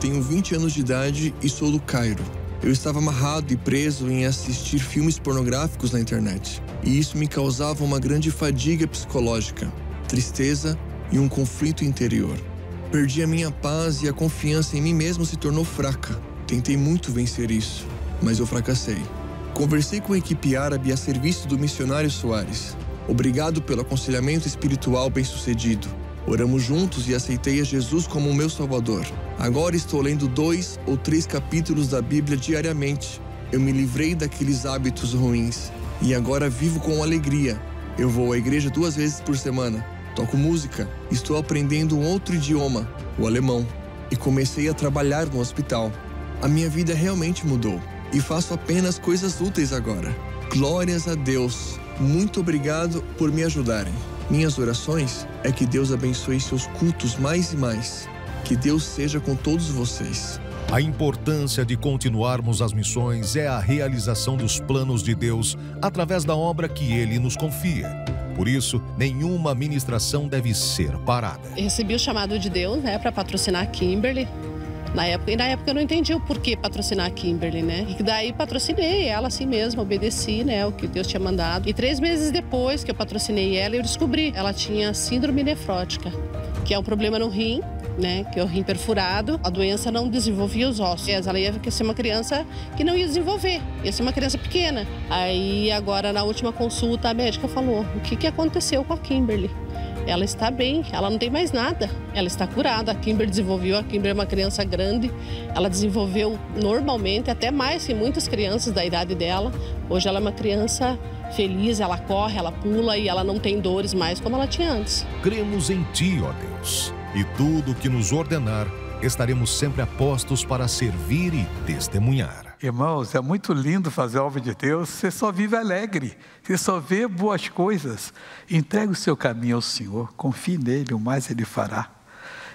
Tenho 20 anos de idade e sou do Cairo. Eu estava amarrado e preso em assistir filmes pornográficos na internet. E isso me causava uma grande fadiga psicológica, tristeza e um conflito interior. Perdi a minha paz e a confiança em mim mesmo se tornou fraca. Tentei muito vencer isso, mas eu fracassei. Conversei com a equipe árabe a serviço do missionário Soares. Obrigado pelo aconselhamento espiritual bem-sucedido. Oramos juntos e aceitei a Jesus como o meu salvador. Agora estou lendo 2 ou 3 capítulos da Bíblia diariamente. Eu me livrei daqueles hábitos ruins e agora vivo com alegria. Eu vou à igreja 2 vezes por semana. Toco música, estou aprendendo um outro idioma, o alemão, e comecei a trabalhar no hospital. A minha vida realmente mudou e faço apenas coisas úteis agora. Glórias a Deus, muito obrigado por me ajudarem. Minhas orações é que Deus abençoe seus cultos mais e mais. Que Deus seja com todos vocês. A importância de continuarmos as missões é a realização dos planos de Deus através da obra que Ele nos confia. Por isso, nenhuma ministração deve ser parada. Eu recebi o chamado de Deus, né, para patrocinar a Kimberly. Na época eu não entendi o porquê patrocinar a Kimberly, né? E daí patrocinei ela assim mesmo, obedeci, né, o que Deus tinha mandado. E 3 meses depois que eu patrocinei ela, eu descobri, ela tinha síndrome nefrótica, que é um problema no rim, né, que é o rim perfurado. A doença não desenvolvia os ossos. Ela ia ser uma criança que não ia desenvolver, ia ser uma criança pequena. Aí agora na última consulta a médica falou, o que aconteceu com a Kimberly? Ela está bem, ela não tem mais nada, ela está curada. A Kimberly desenvolveu, a Kimberly é uma criança grande, ela desenvolveu normalmente, até mais que muitas crianças da idade dela. Hoje ela é uma criança feliz, ela corre, ela pula e ela não tem dores mais como ela tinha antes. Cremos em Ti, ó Deus, e tudo o que nos ordenar, estaremos sempre a postos para servir e testemunhar. Irmãos, é muito lindo fazer a obra de Deus, você só vive alegre, você só vê boas coisas. Entregue o seu caminho ao Senhor, confie nele, o mais Ele fará.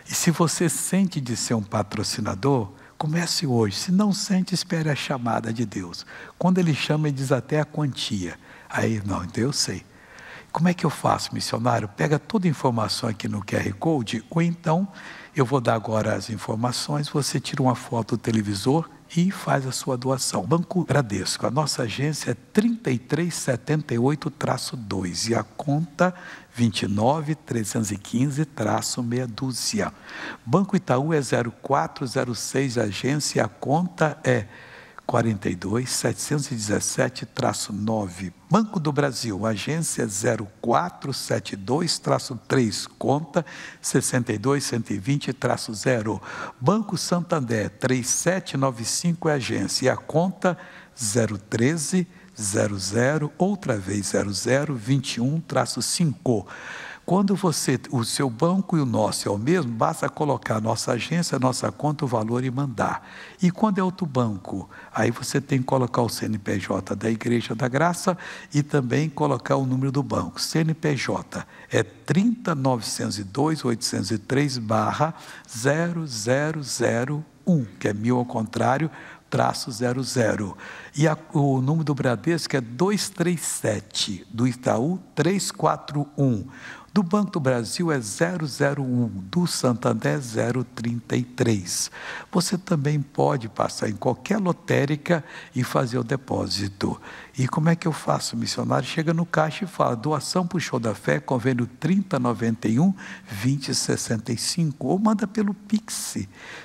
E se você sente de ser um patrocinador, comece hoje. Se não sente, espere a chamada de Deus. Quando Ele chama, Ele diz até a quantia. Aí, não, então eu sei. Como é que eu faço, missionário? Pega toda a informação aqui no QR Code, ou então, eu vou dar agora as informações, você tira uma foto do televisor e faz a sua doação. Banco Bradesco, a nossa agência é 3378-2 e a conta 29-315-612. Banco Itaú é 0406, a agência e a conta é 42-717-9. Banco do Brasil, agência 0472-3, conta 62-120-0. Banco Santander, 3795 é agência e a conta 013-00, outra vez 00-21-5. Quando você, o seu banco e o nosso é o mesmo, basta colocar a nossa agência, a nossa conta, o valor e mandar. E quando é outro banco, aí você tem que colocar o CNPJ da Igreja da Graça e também colocar o número do banco. CNPJ é 30-902-803-0001, que é 1000 ao contrário, -00. E o número do Bradesco é 237, do Itaú 341, do Banco do Brasil é 001, do Santander 033. Você também pode passar em qualquer lotérica e fazer o depósito. E como é que eu faço, missionário? Chega no caixa e fala, doação para o Show da Fé, convênio 3091-2065, ou manda pelo Pix.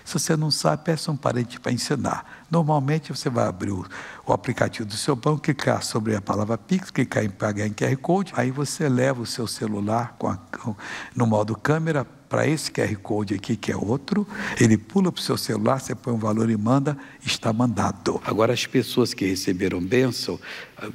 Se você não sabe, peça um parente para ensinar. Normalmente você vai abrir o aplicativo do seu banco, clicar sobre a palavra Pix, clicar em pagar em QR Code, aí você leva o seu celular no modo câmera para esse QR Code aqui, que é outro, ele pula para o seu celular, você põe um valor e manda, está mandado. Agora, as pessoas que receberam bênção,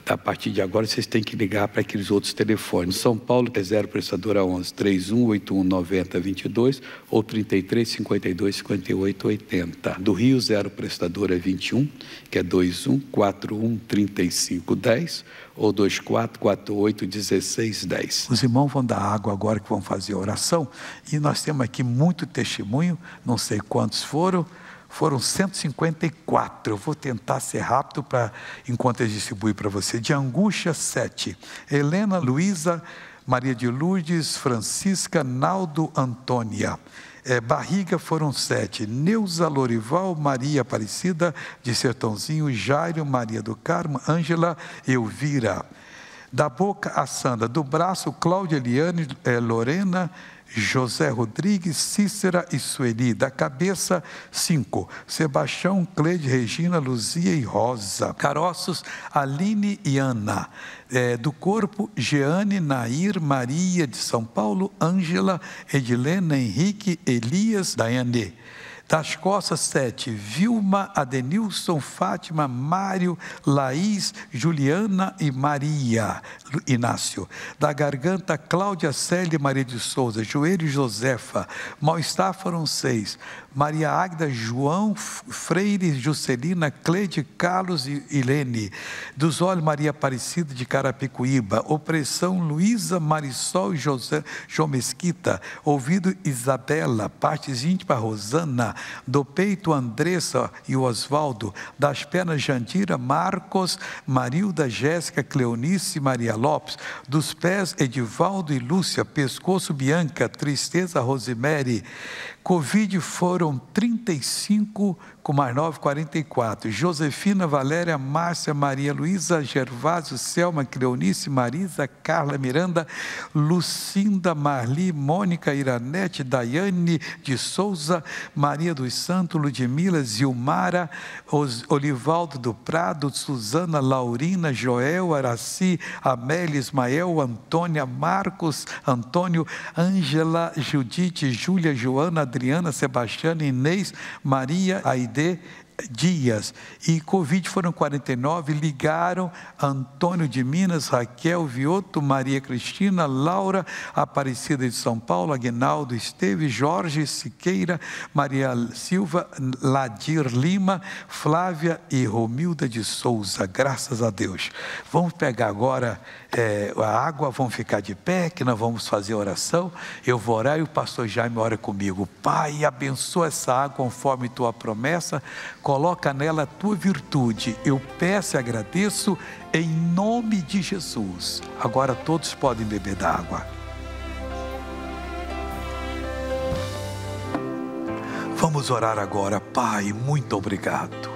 a partir de agora, vocês têm que ligar para aqueles outros telefones. São Paulo, 0 prestadora 11, 31819022 ou 33525880. Do Rio, 0 prestadora 21, que é 21413510 ou 24481610. Os irmãos vão dar água agora, que vão fazer a oração, e nós temos aqui muito testemunho, não sei quantos foram 154, eu vou tentar ser rápido enquanto eu distribuir para você. De angústia, 7, Helena, Luísa, Maria de Lourdes, Francisca, Naldo, Antônia. Barriga foram 7, Neuza, Lorival, Maria Aparecida, de Sertãozinho, Jairo, Maria do Carmo, Ângela, Elvira. Da boca, a Sandra. Do braço, Cláudia, Eliane, Lorena, José Rodrigues, Cícera e Sueli. Da cabeça, 5, Sebastião, Cleide, Regina, Luzia e Rosa. Caroços, Aline e Ana. Do corpo, Jeane, Nair, Maria de São Paulo, Ângela, Edilena, Henrique, Elias, Daiane. Das costas, 7, Vilma, Adenilson, Fátima, Mário, Laís, Juliana e Maria, Inácio. Da garganta, Cláudia, Célia, Maria de Souza, joelho, Josefa. Mal-estar foram 6, Maria Águeda, João, Freire, Juscelina, Cleide, Carlos e Ilene. Dos olhos, Maria Aparecida de Carapicuíba. Opressão, Luísa, Marisol e João Mesquita. Ouvido, Isabela. Partes íntimas, Rosana. Do peito, Andressa e Osvaldo. Das pernas, Jandira, Marcos, Marilda, Jéssica, Cleonice e Maria Lopes. Dos pés, Edivaldo e Lúcia. Pescoço, Bianca, Tristeza, Rosemary. Covid foram 35, com mais 9, 44. Josefina, Valéria, Márcia, Maria Luísa, Gervásio, Selma, Cleonice, Marisa, Carla, Miranda, Lucinda, Marli, Mônica, Iranete, Daiane de Souza, Maria dos Santos, Ludmila, Zilmara, Olivaldo do Prado, Suzana, Laurina, Joel, Araci, Amélia, Ismael, Antônia, Marcos, Antônio, Ângela, Judite, Júlia, Joana, Adriana, Sebastiana, Inês, Maria, Aide, Dias. E Covid foram 49, ligaram Antônio de Minas, Raquel, Vioto, Maria Cristina, Laura, Aparecida de São Paulo, Aguinaldo, Esteves, Jorge, Siqueira, Maria Silva, Ladir Lima, Flávia e Romilda de Souza, graças a Deus. Vamos pegar agora a água, vamos ficar de pé, que nós vamos fazer oração, eu vou orar e o pastor Jaime ora comigo. Pai, abençoa essa água conforme tua promessa, coloca nela a tua virtude, eu peço e agradeço em nome de Jesus. Agora todos podem beber da água. Vamos orar agora. Pai, muito obrigado,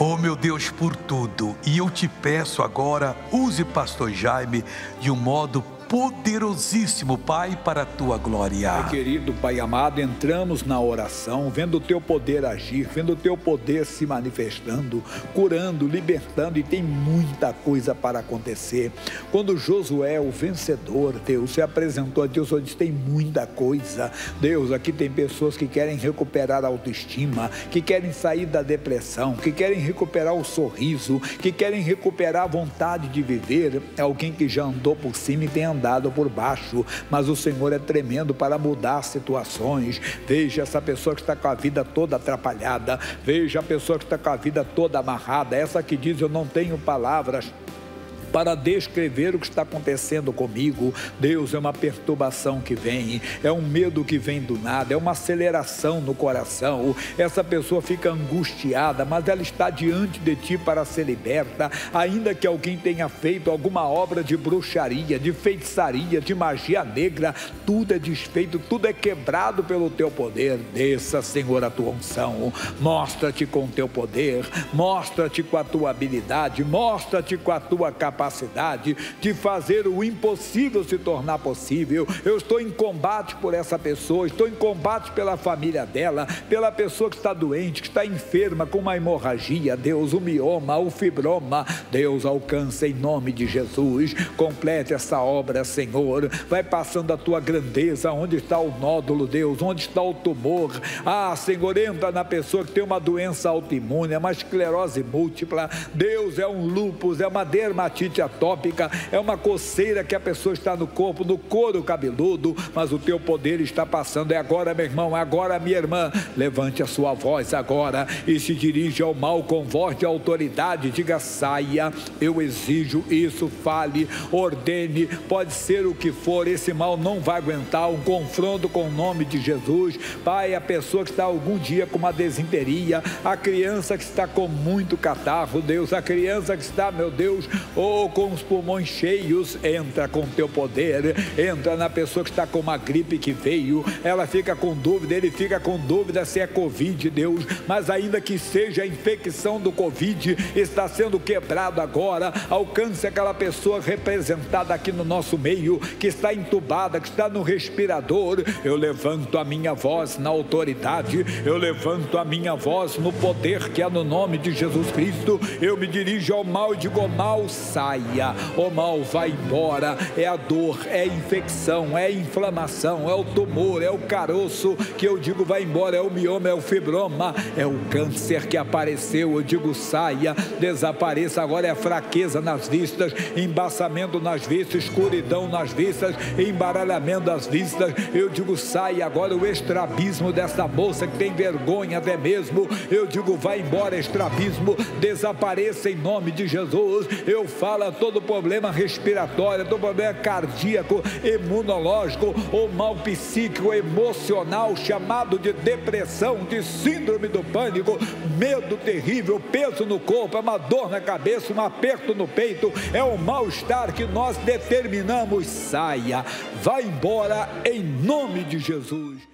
oh meu Deus, por tudo, e eu te peço agora, use pastor Jaime de um modo poderosíssimo, Pai, para a Tua glória. Meu querido Pai amado, entramos na oração, vendo o Teu poder agir, vendo o Teu poder se manifestando, curando, libertando, e tem muita coisa para acontecer. Quando Josué, o vencedor, Deus, se apresentou a Deus, eu disse, tem muita coisa. Deus, aqui tem pessoas que querem recuperar a autoestima, que querem sair da depressão, que querem recuperar o sorriso, que querem recuperar a vontade de viver. É alguém que já andou por cima e tem andado por baixo, mas o Senhor é tremendo para mudar situações. Veja essa pessoa que está com a vida toda atrapalhada, veja a pessoa que está com a vida toda amarrada, essa que diz eu não tenho palavras. para descrever o que está acontecendo comigo. Deus, é uma perturbação que vem, é um medo que vem do nada, é uma aceleração no coração. Essa pessoa fica angustiada, mas ela está diante de ti para ser liberta, ainda que alguém tenha feito alguma obra de bruxaria, de feitiçaria, de magia negra. Tudo é desfeito, tudo é quebrado pelo teu poder. Desça, Senhor, a tua unção, mostra-te com o teu poder, mostra-te com a tua habilidade, mostra-te com a tua capacidade de fazer o impossível se tornar possível. Eu estou em combate por essa pessoa, estou em combate pela família dela, pela pessoa que está doente, que está enferma com uma hemorragia, Deus, o mioma, o fibroma, Deus, alcança em nome de Jesus, complete essa obra, Senhor, vai passando a tua grandeza, onde está o nódulo, Deus, onde está o tumor. Ah, Senhor, entra na pessoa que tem uma doença autoimune, é uma esclerose múltipla, Deus, é um lúpus, é uma dermatite atópica, é uma coceira que a pessoa está no corpo, no couro cabeludo, mas o teu poder está passando. É agora, meu irmão, é agora, minha irmã, levante a sua voz agora e se dirige ao mal com voz de autoridade, diga: saia, eu exijo isso, fale, ordene, pode ser o que for, esse mal não vai aguentar, um confronto com o nome de Jesus. Pai, a pessoa que está algum dia com uma desinteria, a criança que está com muito catarro, Deus, a criança que está, meu Deus, ou com os pulmões cheios, entra com teu poder, entra na pessoa que está com uma gripe que veio, ela fica com dúvida, ele fica com dúvida se é Covid, Deus, mas ainda que seja a infecção do Covid, está sendo quebrado agora. Alcance aquela pessoa representada aqui no nosso meio, que está entubada, que está no respirador. Eu levanto a minha voz na autoridade, eu levanto a minha voz no poder que é no nome de Jesus Cristo. Eu me dirijo ao mal e digo: o mal, saia, o mal, vai embora. É a dor, é a infecção, é a inflamação, é o tumor, é o caroço que eu digo: vai embora. É o mioma, é o fibroma, é o câncer que apareceu, eu digo: saia, desapareça agora. É a fraqueza nas vistas, embaçamento nas vistas, escuridão nas vistas, embaralhamento das vistas, eu digo: saia agora. O estrabismo dessa moça que tem vergonha até mesmo, eu digo: vai embora, estrabismo, desapareça em nome de Jesus. Eu falo a todo problema respiratório, todo problema cardíaco, imunológico, ou mal psíquico, emocional, chamado de depressão, de síndrome do pânico, medo terrível, peso no corpo, é uma dor na cabeça, um aperto no peito, é um mal-estar que nós determinamos. Saia, vai embora em nome de Jesus.